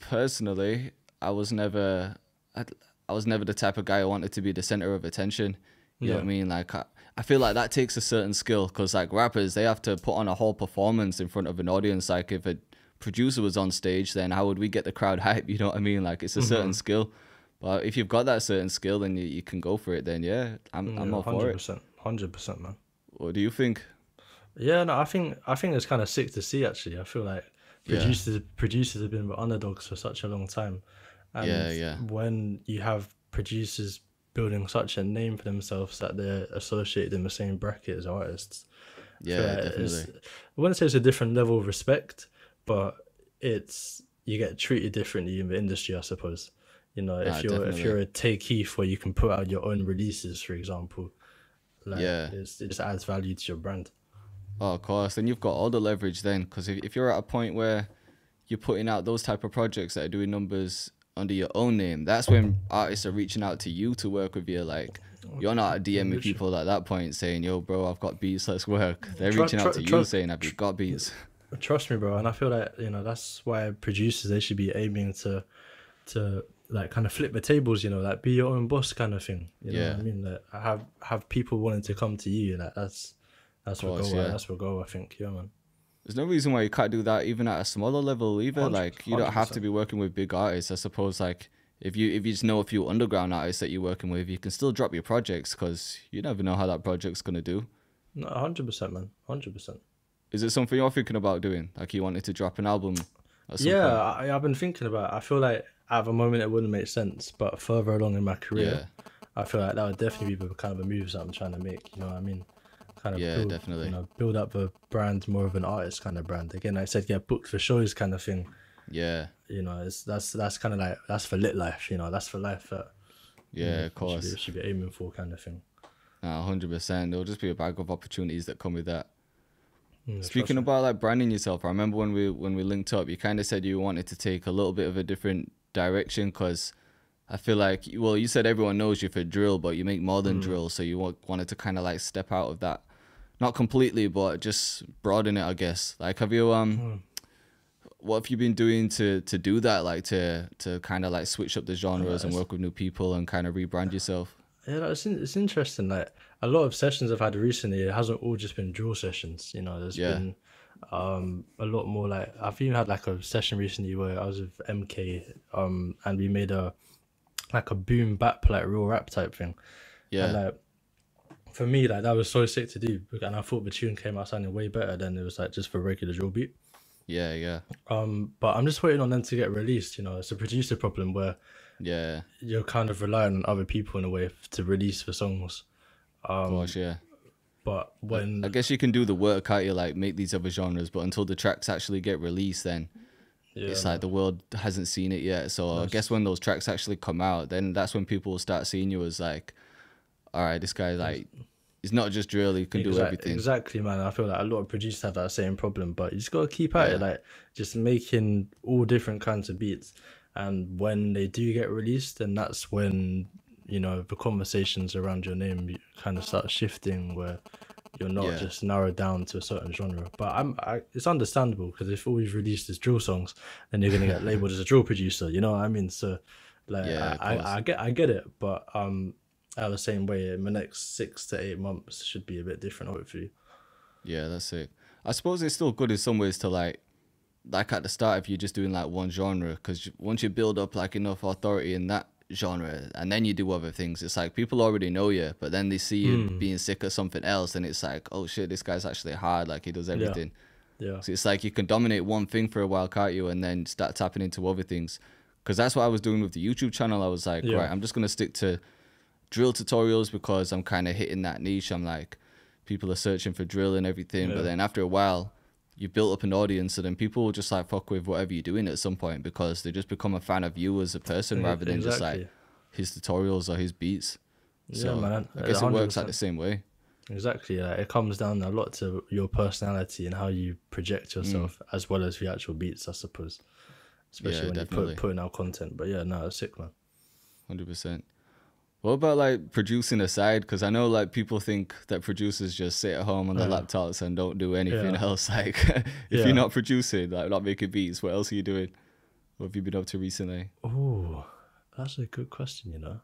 personally, I was never I, I was never the type of guy who wanted to be the center of attention. You yeah. know what I mean? Like, I, I feel like that takes a certain skill, because like rappers, they have to put on a whole performance in front of an audience. Like, if a producer was on stage, then how would we get the crowd hype? You know what I mean? Like, it's a mm-hmm. certain skill. But if you've got that certain skill and you, you can go for it, then yeah, I'm yeah, I'm all for it. one hundred percent, man. What do you think? Yeah, no, I think I think it's kind of sick to see. Actually, I feel like producers yeah. producers have been with underdogs for such a long time, and yeah, yeah. when you have producers building such a name for themselves that they're associated in the same bracket as artists, yeah, so definitely. I wouldn't say it's a different level of respect, but it's you get treated differently in the industry, I suppose. You know, if ah, you're definitely. if you're a Take Heath, where you can put out your own releases, for example. Like, yeah, it's, it just adds value to your brand. Oh, of course. Then you've got all the leverage then, because if, if you're at a point where you're putting out those type of projects that are doing numbers under your own name, that's when artists are reaching out to you to work with you. Like, you're not DMing people at that point saying, yo, bro, I've got beats, let's work. They're tr reaching out to you saying, have you got beats? Trust me, bro. And I feel like, you know, that's why producers, they should be aiming to to like kind of flip the tables, you know, like be your own boss kind of thing. You know yeah. what I mean? Like have have people wanting to come to you, like that's that's what goal, yeah. that's what goal, I think. Yeah, man. There's no reason why you can't do that even at a smaller level either. one hundred percent. Like you don't have to be working with big artists. I suppose like if you if you just know a few underground artists that you're working with, you can still drop your projects, because you never know how that project's gonna do. No, a hundred percent, man. A hundred percent. Is it something you're thinking about doing? Like you wanted to drop an album at some Yeah, point? I I've been thinking about it. I feel like at the moment it wouldn't make sense, but further along in my career, yeah. I feel like that would definitely be the kind of a moves that I'm trying to make. You know what I mean? Kind of yeah, build, definitely. You know, build up a brand, more of an artist kind of brand. Again, like I said, get booked for shows kind of thing. Yeah. You know, it's that's that's kind of like that's for lit life. You know, that's for life that. Yeah, you know, of course. Should be, should be aiming for kind of thing. Nah, one hundred percent. There'll just be a bag of opportunities that come with that. Yeah, speaking about like branding yourself, I remember when we when we linked up, you kind of said you wanted to take a little bit of a different direction, because I feel like, well, you said everyone knows you for drill, but you make more than mm. drill, so you wanted to kind of like step out of that, not completely, but just broaden it, I guess. Like, have you um, mm. what have you been doing to to do that? Like to to kind of like switch up the genres yeah, and work with new people and kind of rebrand yourself. Yeah, it's in, it's interesting. Like a lot of sessions I've had recently, it hasn't all just been drill sessions. You know, there's yeah. been um a lot more. Like I've even had like a session recently where I was with M K, um, and we made a. like a boom bap, like real rap type thing. Yeah. And like, for me, like that was so sick to do, and I thought the tune came out sounding way better than it was like just for regular drill beat. Yeah, yeah. Um, but I'm just waiting on them to get released. You know, it's a producer problem where yeah you're kind of relying on other people in a way to release the songs. Um, of course, yeah. But when I guess you can do the work, can't you? Like make these other genres, but until the tracks actually get released, then. Yeah, it's like the world hasn't seen it yet, so nice. I guess when those tracks actually come out, then that's when people will start seeing you as like, all right, this guy, like, it's not just drill, he can exactly, do everything. Exactly, man. I feel like a lot of producers have that same problem, but you just gotta keep at yeah. it, like just making all different kinds of beats, and when they do get released, then that's when, you know, the conversations around your name kind of start shifting, where you're not yeah. just narrowed down to a certain genre. But I'm, I, it's understandable, because if all you've released is drill songs, then you're gonna get labeled as a drill producer. You know what I mean? So, like, yeah, I, I, I get, I get it. But um, out of the same way, in the next six to eight months should be a bit different, hopefully. Yeah, that's it. I suppose it's still good in some ways to like, like at the start, if you're just doing like one genre, because once you build up like enough authority in that genre and then you do other things, it's like people already know you, but then they see you mm. being sick of something else, and it's like, oh shit, this guy's actually hard, like he does everything. Yeah. Yeah, so it's like you can dominate one thing for a while, can't you, and then start tapping into other things, because that's what I was doing with the YouTube channel. I was like, yeah. right, I'm just gonna stick to drill tutorials because I'm kind of hitting that niche. I'm like, people are searching for drill and everything, yeah. but then after a while you built up an audience, so then people will just like fuck with whatever you're doing at some point, because they just become a fan of you as a person rather than exactly. just like his tutorials or his beats. Yeah, so man. I guess one hundred percent. It works like the same way. Exactly. Like, it comes down a lot to your personality and how you project yourself mm. as well as the actual beats, I suppose. Especially yeah, when definitely. you put, putting out content. But yeah, no, it's sick, man. one hundred percent. What about like producing aside? Because I know like people think that producers just sit at home on their yeah. laptops and don't do anything yeah. else. Like if yeah. you're not producing, like not making beats, what else are you doing? What have you been up to recently? Oh, that's a good question. You know,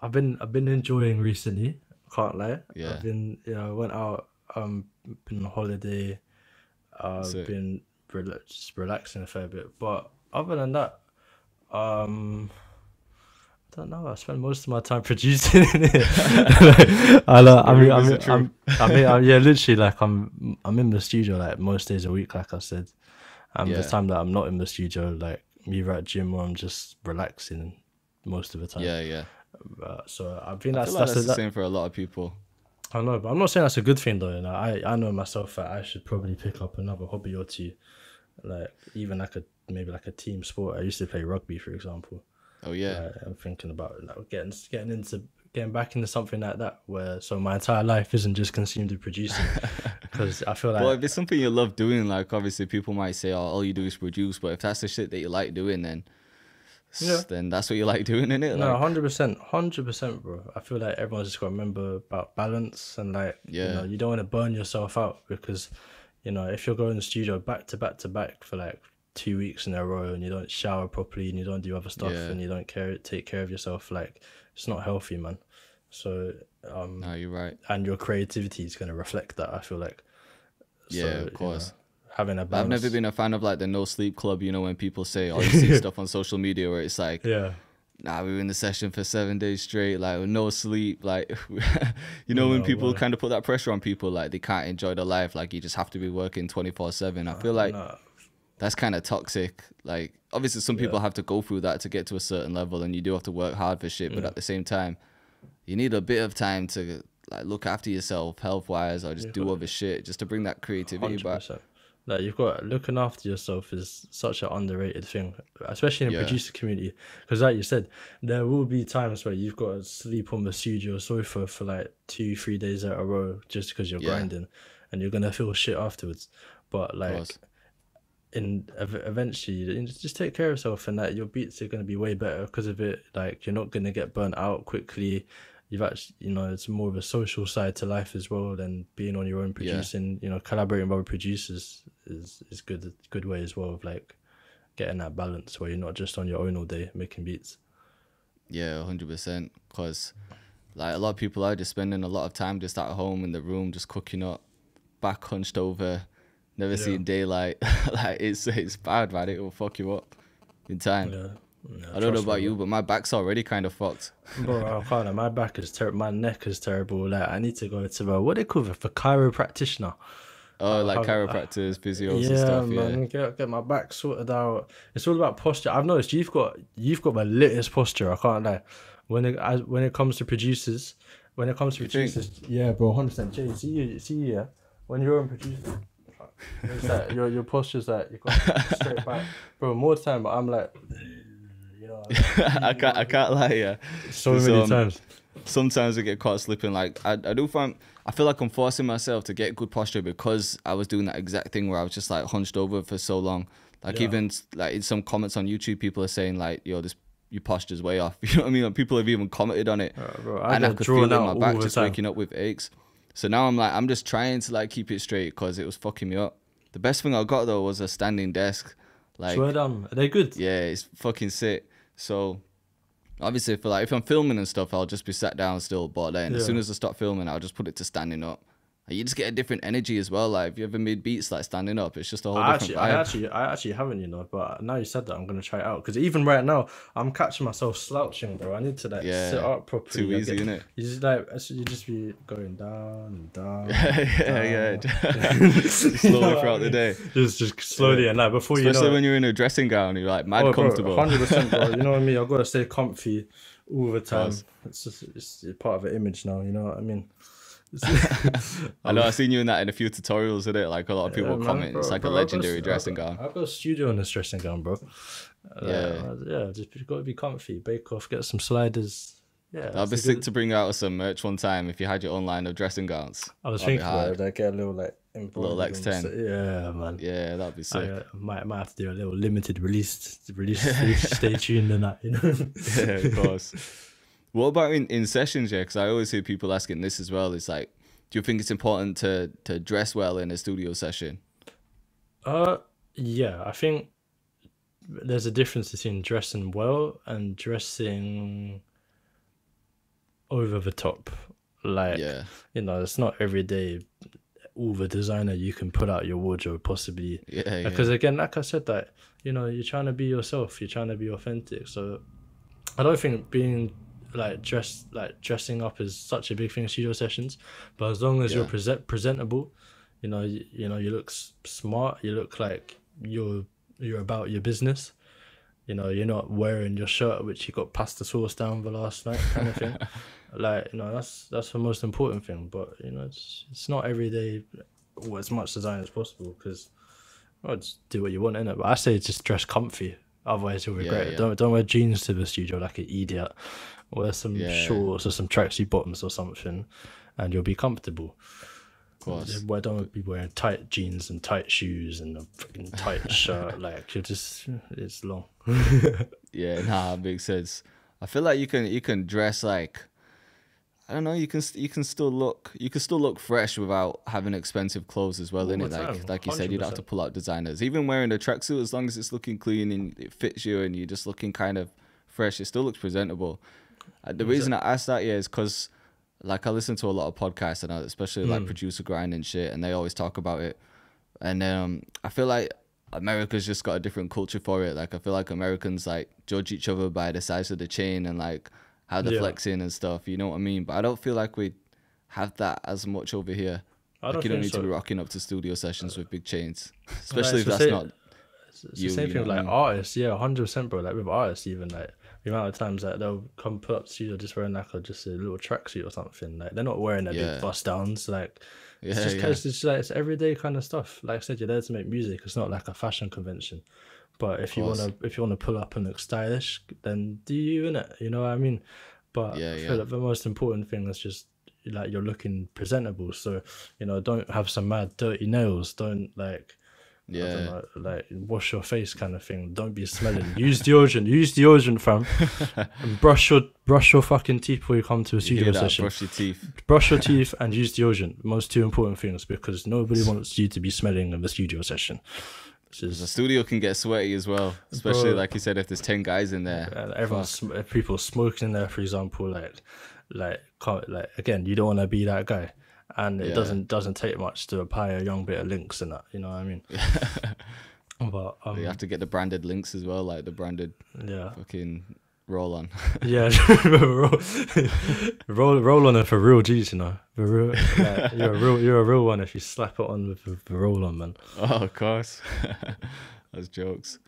I've been I've been enjoying recently. Can't lie. Yeah. I've been you know went out um been on holiday, uh so, been rel just relaxing a fair bit. But other than that, um. I don't know. I spend most of my time producing. I I mean, I mean, I'm, I mean, I'm, yeah, literally, like I'm, I'm in the studio like most days a week, like I said. And yeah. the time that I'm not in the studio, like either at gym or I'm just relaxing most of the time. Yeah, yeah. Uh, so I've been. I that's, feel like that's, that's the that, same for a lot of people. I know, but I'm not saying that's a good thing though. You know, I, I know myself that I should probably pick up another hobby or two, like even like a maybe like a team sport. I used to play rugby, for example. Oh yeah, like, I'm thinking about like, getting getting into getting back into something like that, where so my entire life isn't just consumed with producing, because I feel like. Well, if it's something you love doing, like obviously people might say, "Oh, all you do is produce," but if that's the shit that you like doing, then yeah. then that's what you like doing, isn't it? No, hundred percent, hundred percent, bro. I feel like everyone's just got to remember about balance, and like yeah. you know, you don't want to burn yourself out, because you know if you're going to the studio back to back to back for like. two weeks in a row and you don't shower properly and you don't do other stuff yeah. and you don't care take care of yourself, like it's not healthy, man. So um no, you're right, and your creativity is going to reflect that, I feel like. Yeah, so, of course, you know, having a balance. I've never been a fan of like the no sleep club, you know, when people say, oh, you see stuff on social media where it's like, yeah, nah, we were in the session for seven days straight, like with no sleep, like you know, no, when people well, kind of put that pressure on people, like they can't enjoy their life, like you just have to be working twenty-four seven. I feel like no. that's kind of toxic. Like, obviously, some people yeah. have to go through that to get to a certain level, and you do have to work hard for shit. But yeah. at the same time, you need a bit of time to like look after yourself, health wise, or just yeah. do other shit, just to bring that creativity one hundred percent. Back. Like, you've got looking after yourself is such an underrated thing, especially in the yeah. producer community. Because, like you said, there will be times where you've got to sleep on the studio sofa for like two, three days in a row just because you're yeah. grinding, and you're gonna feel shit afterwards. But like. in eventually you just take care of yourself, and that your beats are going to be way better because of it. Like, you're not going to get burnt out quickly. You've actually, you know, it's more of a social side to life as well than being on your own producing. Yeah. You know, collaborating with other producers is is good good way as well of like getting that balance where you're not just on your own all day making beats. Yeah, one hundred percent. Because like a lot of people are just spending a lot of time just at home in the room, just cooking up, back hunched over, never yeah. seen daylight. Like it's it's bad, man. It will fuck you up in time. Yeah. No, I don't know about you, but my back's already kind of fucked. Bro, I can't. My back is terrible. My neck is terrible. Like, I need to go to uh, what they call it for chiropractic practitioner. Oh, uh, like chiropractors, physios, yeah, and stuff. Man, yeah, man, get, get my back sorted out. It's all about posture. I've noticed you've got you've got my litest posture. I can't lie. When it as, when it comes to producers, when it comes to you producers, think? yeah, bro, one hundred percent. Jay, see you, see you. Yeah. When you're on producer. It's like, your your posture's like you got straight back, bro. More time, I'm like. I can't I can't lie, yeah. So many um, times. Sometimes I get caught slipping. Like I, I do find I feel like I'm forcing myself to get good posture because I was doing that exact thing where I was just like hunched over for so long. Like yeah. even like in some comments on YouTube, people are saying like, yo, this your posture's way off. You know what I mean? Like, people have even commented on it. Uh, bro, I and I could feel it in my back just waking up with aches. So now I'm like, I'm just trying to like keep it straight because it was fucking me up. The best thing I got though was a standing desk. Like swear down. Are they good? Yeah, it's fucking sick. So obviously for like if I'm filming and stuff, I'll just be sat down still, but then yeah. as soon as I stop filming, I'll just put it to standing up. Like, you just get a different energy as well. Like if you ever made beats like standing up, it's just a whole I different actually, vibe. I actually I actually haven't, you know, but now you said that, I'm gonna try it out. Cause even right now, I'm catching myself slouching, bro. I need to like yeah, sit up properly. Too easy, isn't it? You just like you just be going down and down. yeah, and down. yeah, yeah. Slowly throughout the day. Just just slowly yeah. and like before Especially you know. Especially when you're in a dressing gown, you're like mad oh, comfortable. one hundred percent, bro. You know what I mean? I've got to stay comfy all the time. Yes. It's just it's part of an image now, you know what I mean? I know I've seen you in that in a few tutorials, isn't it? Like a lot of people yeah, man, comment, bro, it's like bro, a legendary got, dressing gown. I've got a studio in this dressing gown, bro. Yeah, uh, yeah, just you've got to be comfy. Bake off, get some sliders. Yeah, that'd be sick good... to bring out some merch one time if you had your own line of dressing gowns. I was that'd thinking about it, like get a little like little X ten. So, yeah, man. Yeah, that'd be sick. I uh, might might have to do a little limited release. Release. Stay tuned and that, you know. Yeah, of course. What about in, in sessions, yeah? Because I always hear people asking this as well. It's like, do you think it's important to, to dress well in a studio session? Uh, yeah, I think there's a difference between dressing well and dressing over the top. Like, yeah. you know, it's not every day all the designer you can put out your wardrobe possibly. Yeah, because yeah. again, like I said, that, you know, you're trying to be yourself. You're trying to be authentic. So I don't think being... like dress like dressing up is such a big thing in studio sessions, but as long as yeah. you're present presentable, you know, you, you know you look smart, you look like you're you're about your business, you know, you're not wearing your shirt which you got pasta sauce down the last night kind of thing. Like, you know, that's that's the most important thing. But you know, it's it's not every day or as much design as possible, because well, just do what you want in it. But I say just dress comfy, otherwise you'll regret yeah, yeah. it. Don't don't wear jeans to the studio like an idiot. Wear some yeah. shorts or some tracksuit bottoms or something, and you'll be comfortable. Of course. Why don't be wearing tight jeans and tight shoes and a fucking tight shirt? Like, you're just, it's long. Yeah, nah, makes sense. I feel like you can you can dress like, I don't know, you can you can still look you can still look fresh without having expensive clothes as well, innit? Like like you said, you'd have to pull out designers. Even wearing a tracksuit, as long as it's looking clean and it fits you, and you're just looking kind of fresh, it still looks presentable. The reason I asked that, yeah, is because, like, I listen to a lot of podcasts, and especially, mm. like, Producer Grind and shit, and they always talk about it. And um, I feel like America's just got a different culture for it. Like, I feel like Americans, like, judge each other by the size of the chain and, like, how they're yeah. flexing and stuff. You know what I mean? But I don't feel like we have that as much over here. I don't like, you don't need so. to be rocking up to studio sessions uh, with big chains, especially if that's same, not it's the you, same thing you know with, like, I mean? artists. Yeah, one hundred percent, bro. Like, with artists, even, like... the amount of times that they'll come put up to you just wearing like a, just a little tracksuit or something. Like, they're not wearing their yeah. big bust downs. Like, yeah, it's just yeah. it's just like it's everyday kind of stuff. Like I said, you're there to make music. It's not like a fashion convention. But if you wanna if you wanna pull up and look stylish, then do you, innit? You know what I mean? But yeah, I feel yeah. like the most important thing is just like you're looking presentable. So, you know, don't have some mad dirty nails. Don't like Yeah. Know, like, wash your face kind of thing. Don't be smelling. Use deodorant. Use deodorant, fam. And brush your brush your fucking teeth before you come to a studio session. Brush your teeth. Brush your teeth and use deodorant. Most two important things, because nobody wants you to be smelling in the studio session. Just, the studio can get sweaty as well, especially bro, like you said, if there's ten guys in there. Yeah, like everyone's sm people smoking in there, for example. Like, like, can't, like again, you don't want to be that guy. And it yeah. doesn't doesn't take much to apply a young bit of links and that, you know what I mean? But um, you have to get the branded links as well, like the branded yeah fucking roll on. Yeah, roll, roll roll on it for real G's, you know. For real, like, you're a real you're a real one if you slap it on with the, the roll on, man. Oh, of course. That's jokes.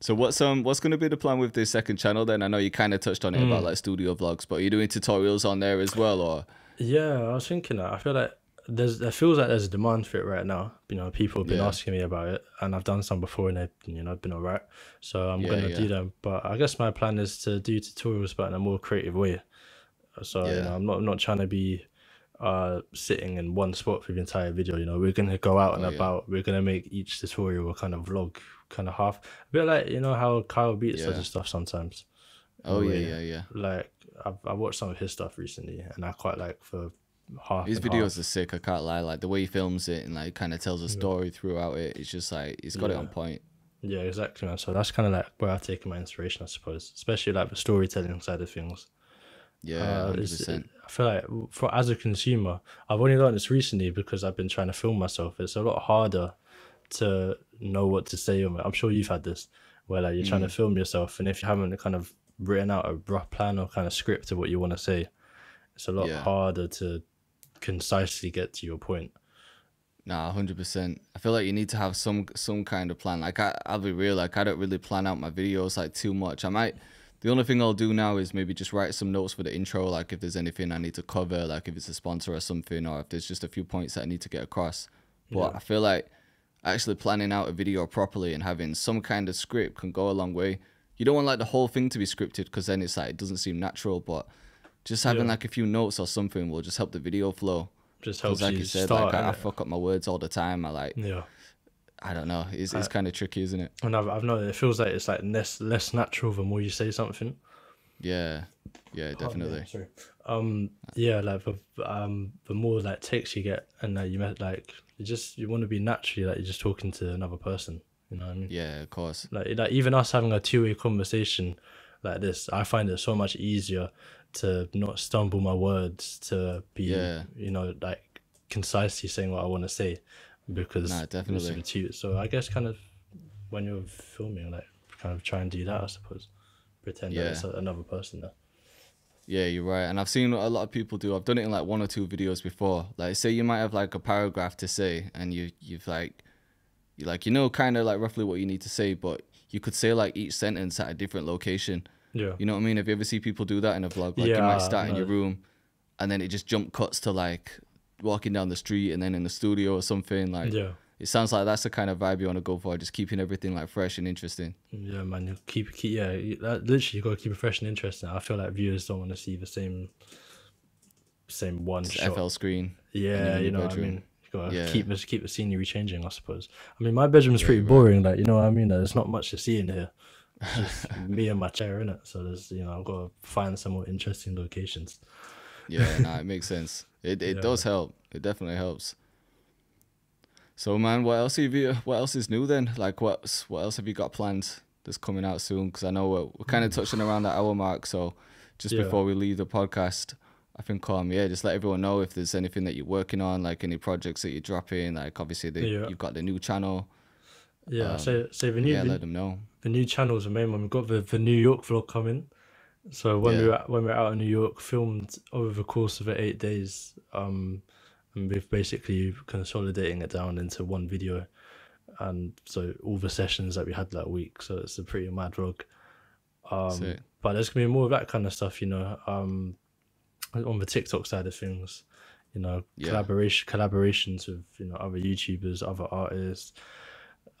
So what's um what's gonna be the plan with this second channel then? I know you kind of touched on it mm. about like studio vlogs, but are you doing tutorials on there as well, or? Yeah, I was thinking that. I feel like there's, it feels like there's a demand for it right now. You know, people have been yeah. asking me about it, and I've done some before, and they've, you know, been all right. So I'm yeah, going to yeah. do them. But I guess my plan is to do tutorials, but in a more creative way. So yeah. you know, I'm not, I'm not trying to be uh, sitting in one spot for the entire video. You know, we're going to go out and oh, about. Yeah. We're going to make each tutorial a kind of vlog, kind of half. A bit like, you know, how Kyle Beats yeah. does stuff sometimes. Oh, yeah, yeah, yeah. Like, I've, I watched some of his stuff recently, and I quite like for half. His videos half. are sick. I can't lie. Like the way he films it and like kind of tells a story yeah. throughout it. It's just like he's got yeah. it on point. Yeah, exactly, man. So that's kind of like where I've taken my inspiration, I suppose. Especially like the storytelling side of things. Yeah, uh, one hundred percent. It, I feel like for as a consumer, I've only learned this recently because I've been trying to film myself. It's a lot harder to know what to say. I'm sure you've had this where like you're mm. trying to film yourself, and if you haven't kind of written out a rough plan or kind of script of what you want to say, it's a lot yeah. harder to concisely get to your point. Nah, one hundred percent. I feel like you need to have some some kind of plan. Like I, I'll be real, like I don't really plan out my videos like too much. I might, the only thing I'll do now is maybe just write some notes for the intro, like if there's anything I need to cover, like if it's a sponsor or something, or if there's just a few points that I need to get across. But yeah. I feel like actually planning out a video properly and having some kind of script can go a long way. You don't want like the whole thing to be scripted, because then it's like it doesn't seem natural, but just having yeah. like a few notes or something will just help the video flow. Just helps like you, you said, start, like I, I fuck up my words all the time. I like yeah. I don't know. It's I, it's kind of tricky, isn't it? And I've I've noticed it feels like it's like less less natural the more you say something. Yeah, yeah, definitely. Oh, yeah, sorry. Um, yeah, like the, um, the more like takes you get, and like, you met like you just you want to be naturally like you're just talking to another person. You know what I mean? Yeah, of course. Like, like even us having a two-way conversation like this, I find it so much easier to not stumble my words, to be, yeah. you know, like concisely saying what I want to say, because nah, definitely. It's you. So I guess kind of when you're filming, like kind of try and do that, I suppose. Pretend yeah. that it's another person there. Yeah, you're right. And I've seen what a lot of people do. I've done it in like one or two videos before. Like say you might have like a paragraph to say, and you, you've like... Like, you know, kind of like roughly what you need to say, but you could say like each sentence at a different location. Yeah. You know what I mean? Have you ever seen people do that in a vlog? Like yeah, you might start no. in your room, and then it just jump cuts to like walking down the street and then in the studio or something. Like, yeah. It sounds like that's the kind of vibe you want to go for, just keeping everything like fresh and interesting. Yeah, man. You keep, keep, yeah, that, literally you got to keep it fresh and interesting. I feel like viewers don't want to see the same, same one it's shot. F L screen. Yeah, you know bedroom. What I mean? Gotta yeah. keep this keep the scenery changing, I suppose. I mean, my bedroom's yeah, pretty right. boring, like, you know what I mean? There's not much to see in here. It's just me and my chair in it. So there's, you know, I've got to find some more interesting locations. Yeah, nah, it makes sense. It it yeah. does help. It definitely helps. So man, what else have you what else is new then? Like what's what else have you got planned that's coming out soon? Because I know we're, we're kind of touching around that hour mark, so just yeah. before we leave the podcast, I think, um, yeah, just let everyone know if there's anything that you're working on, like any projects that you're dropping. Like, obviously, the, yeah. you've got the new channel. Yeah, um, so, so the new, yeah, the, let them know. The new channel is the main one. We've got the, the New York vlog coming. So when yeah. we were, when we were out in New York, filmed over the course of the eight days, um, and we've basically consolidating it down into one video. And so all the sessions that we had that week. So it's a pretty mad vlog. Um, so, but there's going to be more of that kind of stuff, you know. Um, on the TikTok side of things, you know, yeah. collaboration collaborations with, you know, other YouTubers, other artists.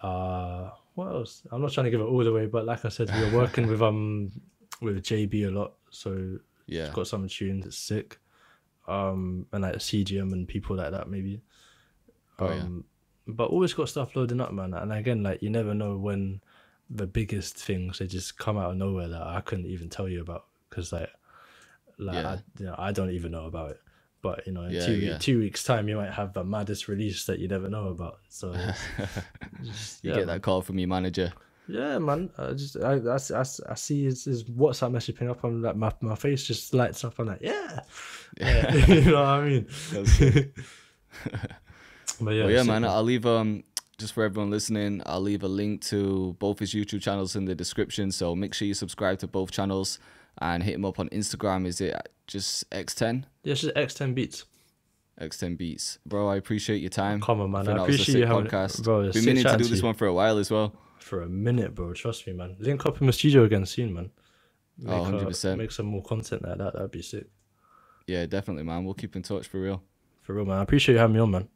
Uh what else? I'm not trying to give it all away, but like I said, we are working with um with J B a lot, so yeah, he's got some tunes that's sick. Um and like C G M and people like that maybe. Um oh, yeah. But always got stuff loading up, man. And again, like, you never know when the biggest things, they just come out of nowhere that I couldn't even tell you about, because like, like yeah. I, you know, I don't even know about it. But you know, in yeah, two yeah. two weeks time, you might have the maddest release that you never know about. So just, you yeah, get that call from your manager. Yeah, man. I just I I, I see his, his WhatsApp message ping up. I'm like, my my face just lights up. I'm like, yeah, yeah. You know what I mean. But yeah, well, yeah, man. I'll leave um just for everyone listening, I'll leave a link to both his YouTube channels in the description. So make sure you subscribe to both channels and hit him up on Instagram. Is it just X ten? Yeah, it's just X ten Beats. X ten Beats, bro. I appreciate your time. Come on, man. I, I appreciate your podcast. Bro, been meaning to do this one for a while as well. For a minute, bro. Trust me, man. Link up in the studio again soon, man. Make oh, one hundred percent. Our, make some more content like that. That'd be sick. Yeah, definitely, man. We'll keep in touch for real. For real, man. I appreciate you having me on, man.